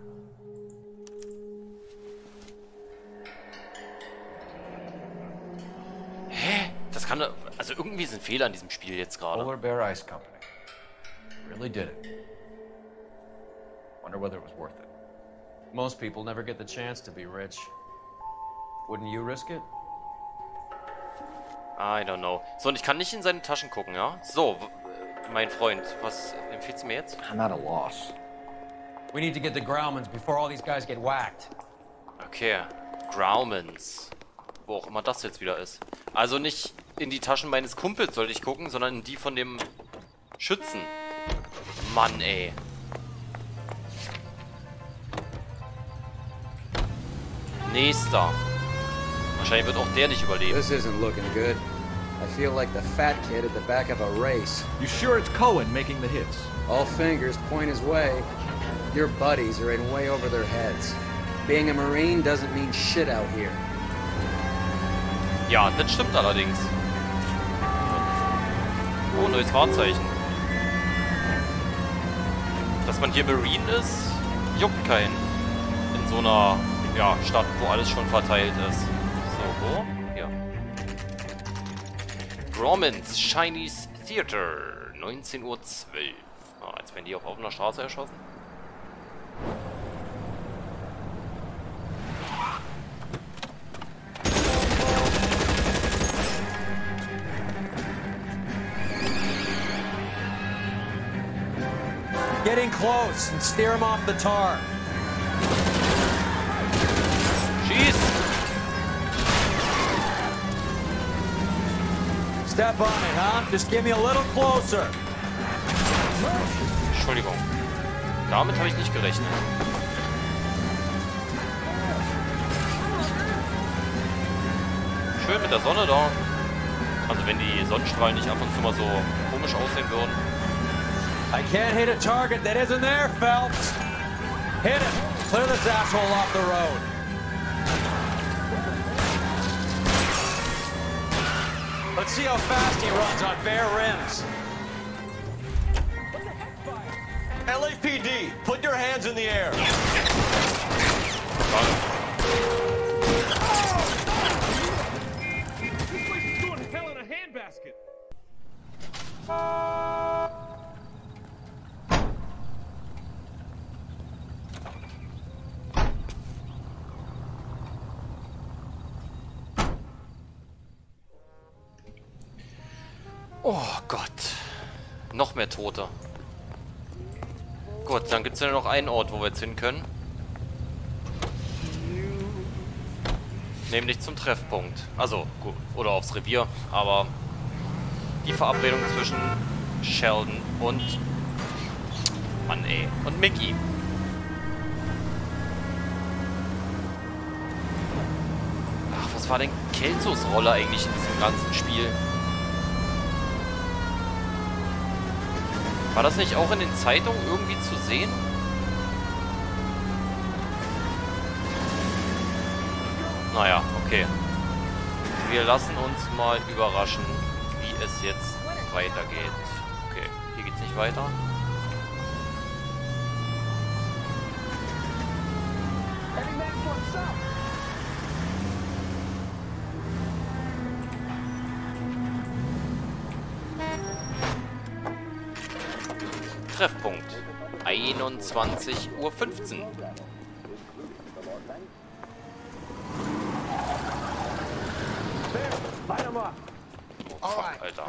Hä? Das kann doch. Also irgendwie ist ein Fehler an diesem Spiel jetzt gerade. Polar Bear Ice Company. Really did it. Wonder whether it was worth it. Most people never get the chance to be rich. Wouldn't you risk it? I don't know. So, und ich kann nicht in seine Taschen gucken, ja? So, mein Freund, was empfiehlst du mir jetzt? I'm at a loss. We need to get the Grauman's before all these guys get whacked. Okay, Grauman's. Wo auch immer das jetzt wieder ist. Also nicht in die Taschen meines Kumpels sollte ich gucken, sondern in die von dem Schützen. Mann, ey. Nächster. Wahrscheinlich wird auch der nicht überleben. This isn't looking good. I feel like the fat kid at the back of a race. You sure it's Cohen making the hits? All fingers point his way. Your buddies are in way over their heads. Being a Marine doesn't mean shit out here. Ja, das stimmt allerdings. Oh, neues Fahrzeichen. Dass man hier Marine ist, juckt keinen. In so einer... Ja, Stadt, wo alles schon verteilt ist. So, wo? Hier. Romans Chinese Theater. neunzehn Uhr zwölf. Ah, jetzt werden die auf offener Straße erschossen. Get in close and steer him off the tar. Step on it, huh? Just give me a little closer. Entschuldigung. Damit habe ich nicht gerechnet. Schön mit der Sonne da. Also wenn die Sonnenstrahlen nicht ab und zu mal so komisch aussehen würden. I can't hit a target that isn't there, Phelps. Hit him. Clear this asshole off the road. Let's see how fast he runs on bare rims. L A P D, put your hands in the air. This place is going to hell in a handbasket. Oh Gott. Noch mehr Tote. Gut, dann gibt es ja noch einen Ort, wo wir jetzt hin können. Nämlich zum Treffpunkt. Also, gut, oder aufs Revier. Aber die Verabredung zwischen Sheldon und... Mann, ey. Und Mickey. Ach, was war denn Kelsos Rolle eigentlich in diesem ganzen Spiel? War das nicht auch in den Zeitungen irgendwie zu sehen? Naja, okay. Wir lassen uns mal überraschen, wie es jetzt weitergeht. Okay, hier geht's nicht weiter. Treffpunkt. einundzwanzig Uhr fünfzehn. Oh, fuck, Alter.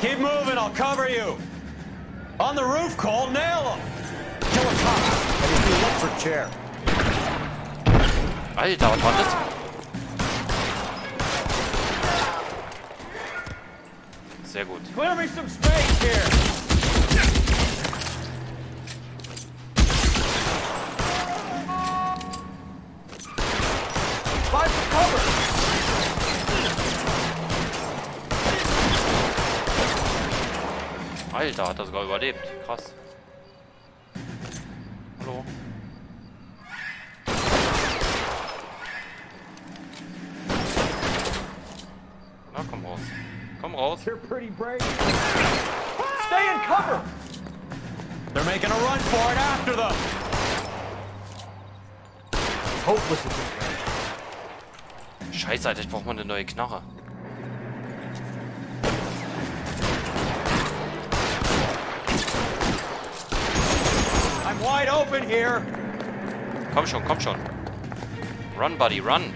Keep moving, I'll cover you. On the roof, Cole, nail him. Kill him. Chair. Weil, dauert man das? Sehr gut. Clear me some space here. Alter, hat das sogar überlebt. Krass. Hallo. Na, komm raus. Komm raus. You're pretty brave. Stay in cover. They're making a run for it after them. Hopeless. Scheiße, Alter, ich brauche mal eine neue Knarre. Wide open here. Komm schon, komm schon. Run, buddy, run.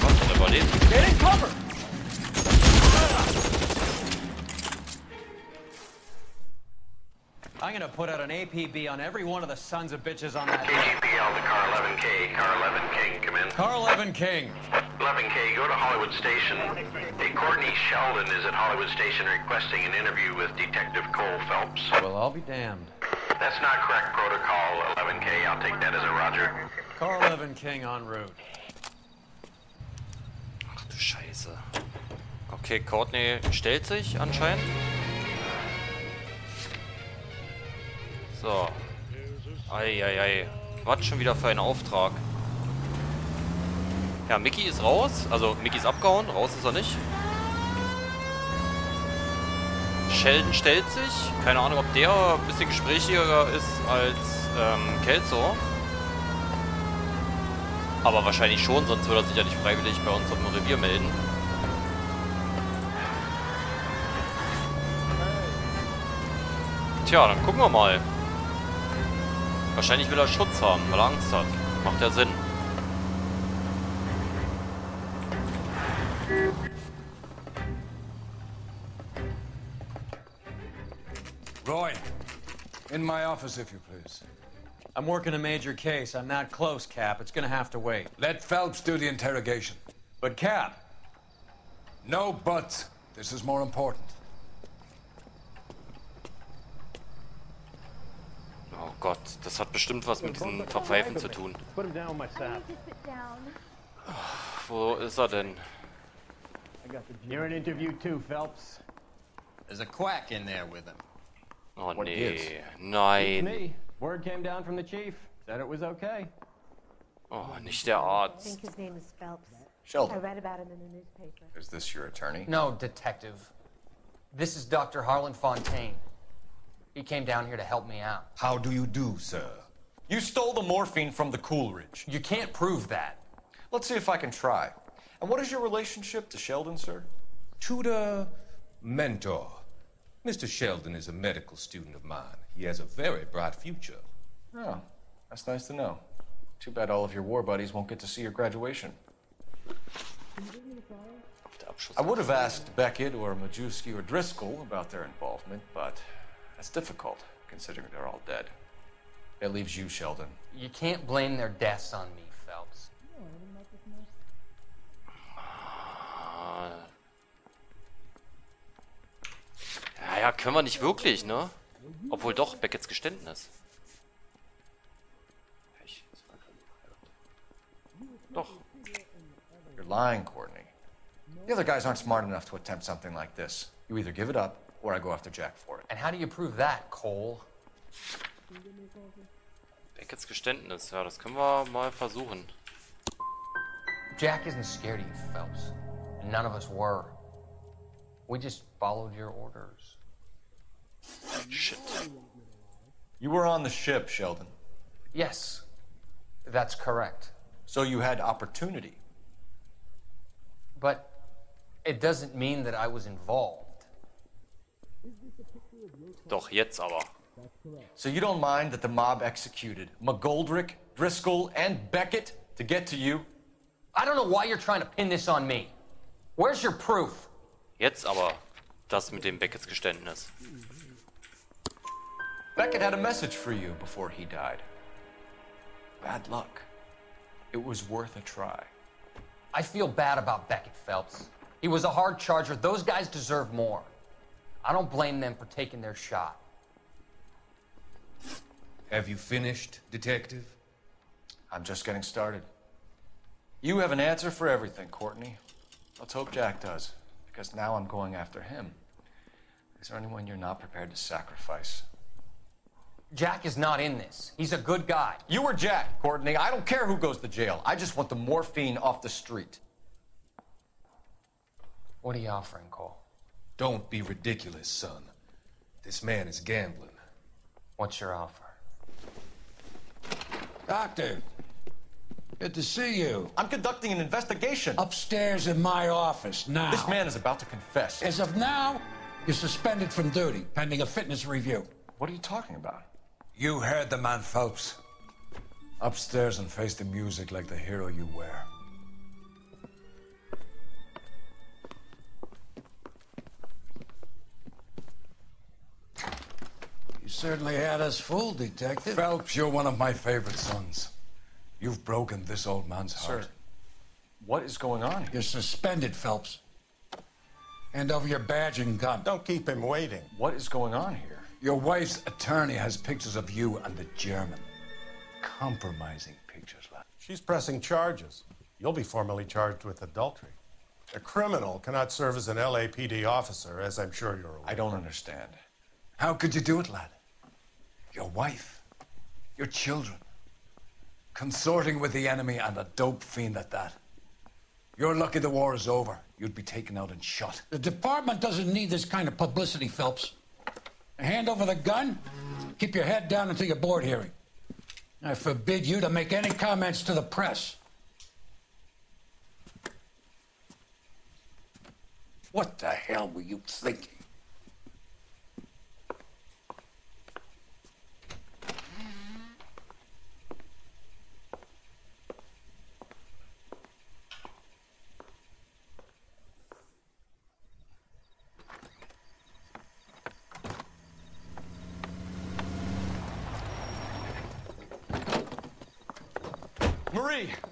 Was hat er überlebt? Get in cover. I'm gonna put out an A P B on every one of the sons of bitches on that. A P B to Car eleven K. Car eleven King, come in. Car eleven King. eleven K, go to Hollywood Station. A Courtney Sheldon is at Hollywood Station requesting an interview with Detective Cole Phelps. Well, I'll be damned. That's not correct protocol, eleven K. I'll take that as a roger. Car eleven King en route. Ach du Scheiße. Okay, Courtney stellt sich anscheinend. So. Eieiei. Was schon wieder für ein Auftrag. Ja, Mickey ist raus. Also, Mickey ist abgehauen. Raus ist er nicht. Sheldon stellt sich. Keine Ahnung, ob der ein bisschen gesprächiger ist als ähm, Kelso. Aber wahrscheinlich schon, sonst würde er sich ja nicht freiwillig bei uns auf dem Revier melden. Tja, dann gucken wir mal. Wahrscheinlich will er Schutz haben, weil er Angst hat. Macht ja Sinn. Roy, in my office, if you please. I'm working a major case. I'm not close, Cap. It's gonna have to wait. Let Phelps do the interrogation. But, Cap. No buts. This is more important. Oh Gott, das hat bestimmt was mit diesen Verpfeifen zu tun. Wo ist er denn? You're an interview too, Phelps. There's a quack in there with him. Oh, nee. Nein. Word came down from the chief. Said it was okay. Oh, nicht der Arzt. I think his name is Phelps. Sheldon. I read about him in the newspaper. Is this your attorney? No, detective. This is Doctor Harlan Fontaine. He came down here to help me out. How do you do, sir? You stole the morphine from the Coolidge. You can't prove that. Let's see if I can try. And what is your relationship to Sheldon, sir? Tutor, mentor. Mister Sheldon is a medical student of mine. He has a very bright future. Oh, that's nice to know. Too bad all of your war buddies won't get to see your graduation. I would have asked Beckett or Majowski or Driscoll about their involvement, but that's difficult, considering they're all dead. That leaves you, Sheldon. You can't blame their deaths on me, Phelps. Naja, können wir nicht wirklich, ne? Obwohl doch, Becketts Geständnis. Doch. You're lying, Courtney. The other guys aren't smart enough to attempt something like this. You either give it up, or I go after Jack for it. And how do you prove that, Cole? Becketts Geständnis, ja, das können wir mal versuchen. Jack isn't scared of you, Phelps. And none of us were. We just followed your orders. Shit. You were on the ship, Sheldon. Yes, that's correct. So you had opportunity. But it doesn't mean that I was involved. Doch jetzt aber. So you don't mind that the mob executed McGoldrick, Driscoll, and Beckett to get to you? I don't know why you're trying to pin this on me. Where's your proof? Jetzt aber das mit dem Becketts Geständnis. Beckett had a message for you before he died. Bad luck. It was worth a try. I feel bad about Beckett, Phelps. He was a hard charger. Those guys deserve more. I don't blame them for taking their shot. Have you finished, Detective? I'm just getting started. You have an answer for everything, Courtney. Let's hope Jack does, because now I'm going after him. Is there anyone you're not prepared to sacrifice? Jack is not in this. He's a good guy. You or Jack, Courtney. I don't care who goes to jail. I just want the morphine off the street. What are you offering, Cole? Don't be ridiculous, son. This man is gambling. What's your offer? Doctor, good to see you. I'm conducting an investigation. Upstairs in my office now. This man is about to confess. As of now, you're suspended from duty, pending a fitness review. What are you talking about? You heard the man, Phelps. Upstairs and face the music like the hero you were. You certainly had us fooled, Detective. Phelps, you're one of my favorite sons. You've broken this old man's heart. Sir, what is going on here? You're suspended, Phelps. Hand over your badge and gun. Don't keep him waiting. What is going on here? Your wife's attorney has pictures of you and the German. Compromising pictures, lad. She's pressing charges. You'll be formally charged with adultery. A criminal cannot serve as an L A P D officer, as I'm sure you're aware. I don't understand. How could you do it, lad? Your wife, your children, consorting with the enemy and a dope fiend at that. You're lucky the war is over. You'd be taken out and shot. The department doesn't need this kind of publicity, Phelps. Hand over the gun, keep your head down until your board hearing. I forbid you to make any comments to the press. What the hell were you thinking?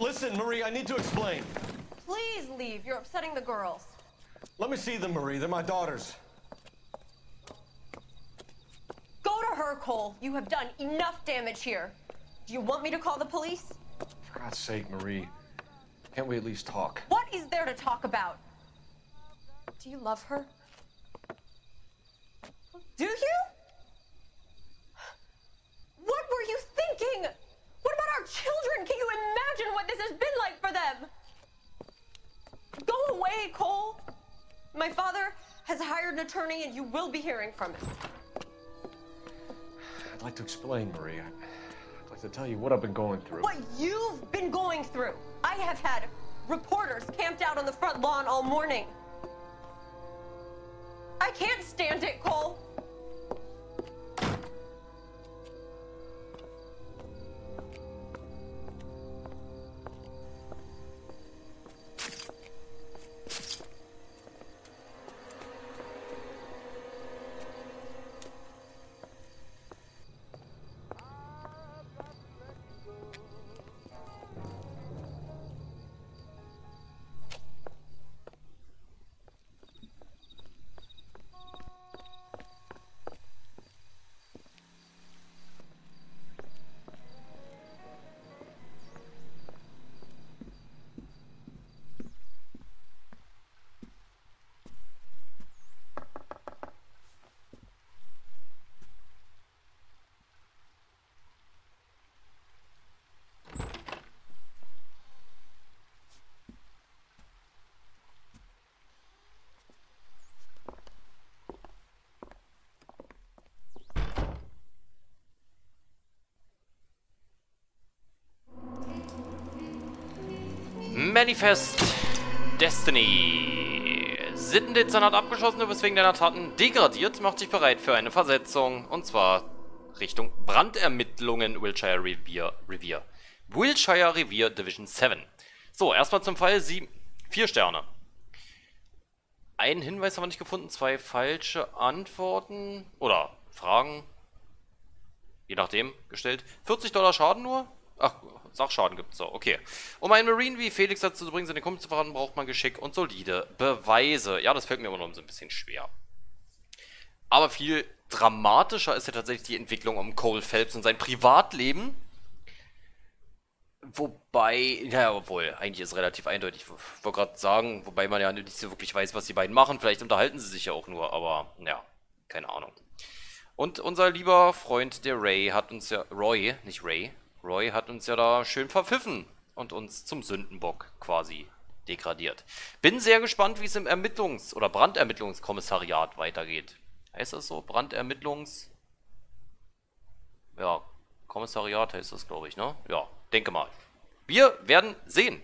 Listen, Marie, I need to explain. Please leave. You're upsetting the girls. Let me see them, Marie. They're my daughters. Go to her, Cole. You have done enough damage here. Do you want me to call the police? For God's sake, Marie. Can't we at least talk? What is there to talk about? Do you love her? Do you? What were you thinking? What about our children? Can you imagine what this has been like for them? Go away, Cole. My father has hired an attorney, and you will be hearing from him. I'd like to explain, Marie. I'd like to tell you what I've been going through. What you've been going through. I have had reporters camped out on the front lawn all morning. I can't stand it, Cole. Manifest Destiny. Sittendezernat abgeschossene, weswegen deiner Taten degradiert, macht sich bereit für eine Versetzung. Und zwar Richtung Brandermittlungen Wiltshire Revere. Revere. Wiltshire Revere Division seven. So, erstmal zum Fall sieben. vier Sterne. Einen Hinweis haben wir nicht gefunden, zwei falsche Antworten oder Fragen. je nachdem, gestellt. vierzig Dollar Schaden nur? Ach, Sachschaden gibt's so, okay. Um einen Marine wie Felix dazu zu bringen, seine Kumpel zu verraten, braucht man Geschick und solide Beweise. Ja, das fällt mir immer noch so ein bisschen schwer. Aber viel dramatischer ist ja tatsächlich die Entwicklung um Cole Phelps und sein Privatleben. Wobei, naja, obwohl, eigentlich ist es relativ eindeutig. Ich wollte gerade sagen, wobei man ja nicht so wirklich weiß, was die beiden machen. Vielleicht unterhalten sie sich ja auch nur, aber, ja, keine Ahnung. Und unser lieber Freund, der Ray, hat uns ja, Roy, nicht Ray, Roy hat uns ja da schön verpfiffen und uns zum Sündenbock quasi degradiert. Bin sehr gespannt, wie es im Ermittlungs- oder Brandermittlungskommissariat weitergeht. Heißt das so? Brandermittlungs... Ja, Kommissariat heißt das, glaube ich, ne? Ja, denke mal. Wir werden sehen.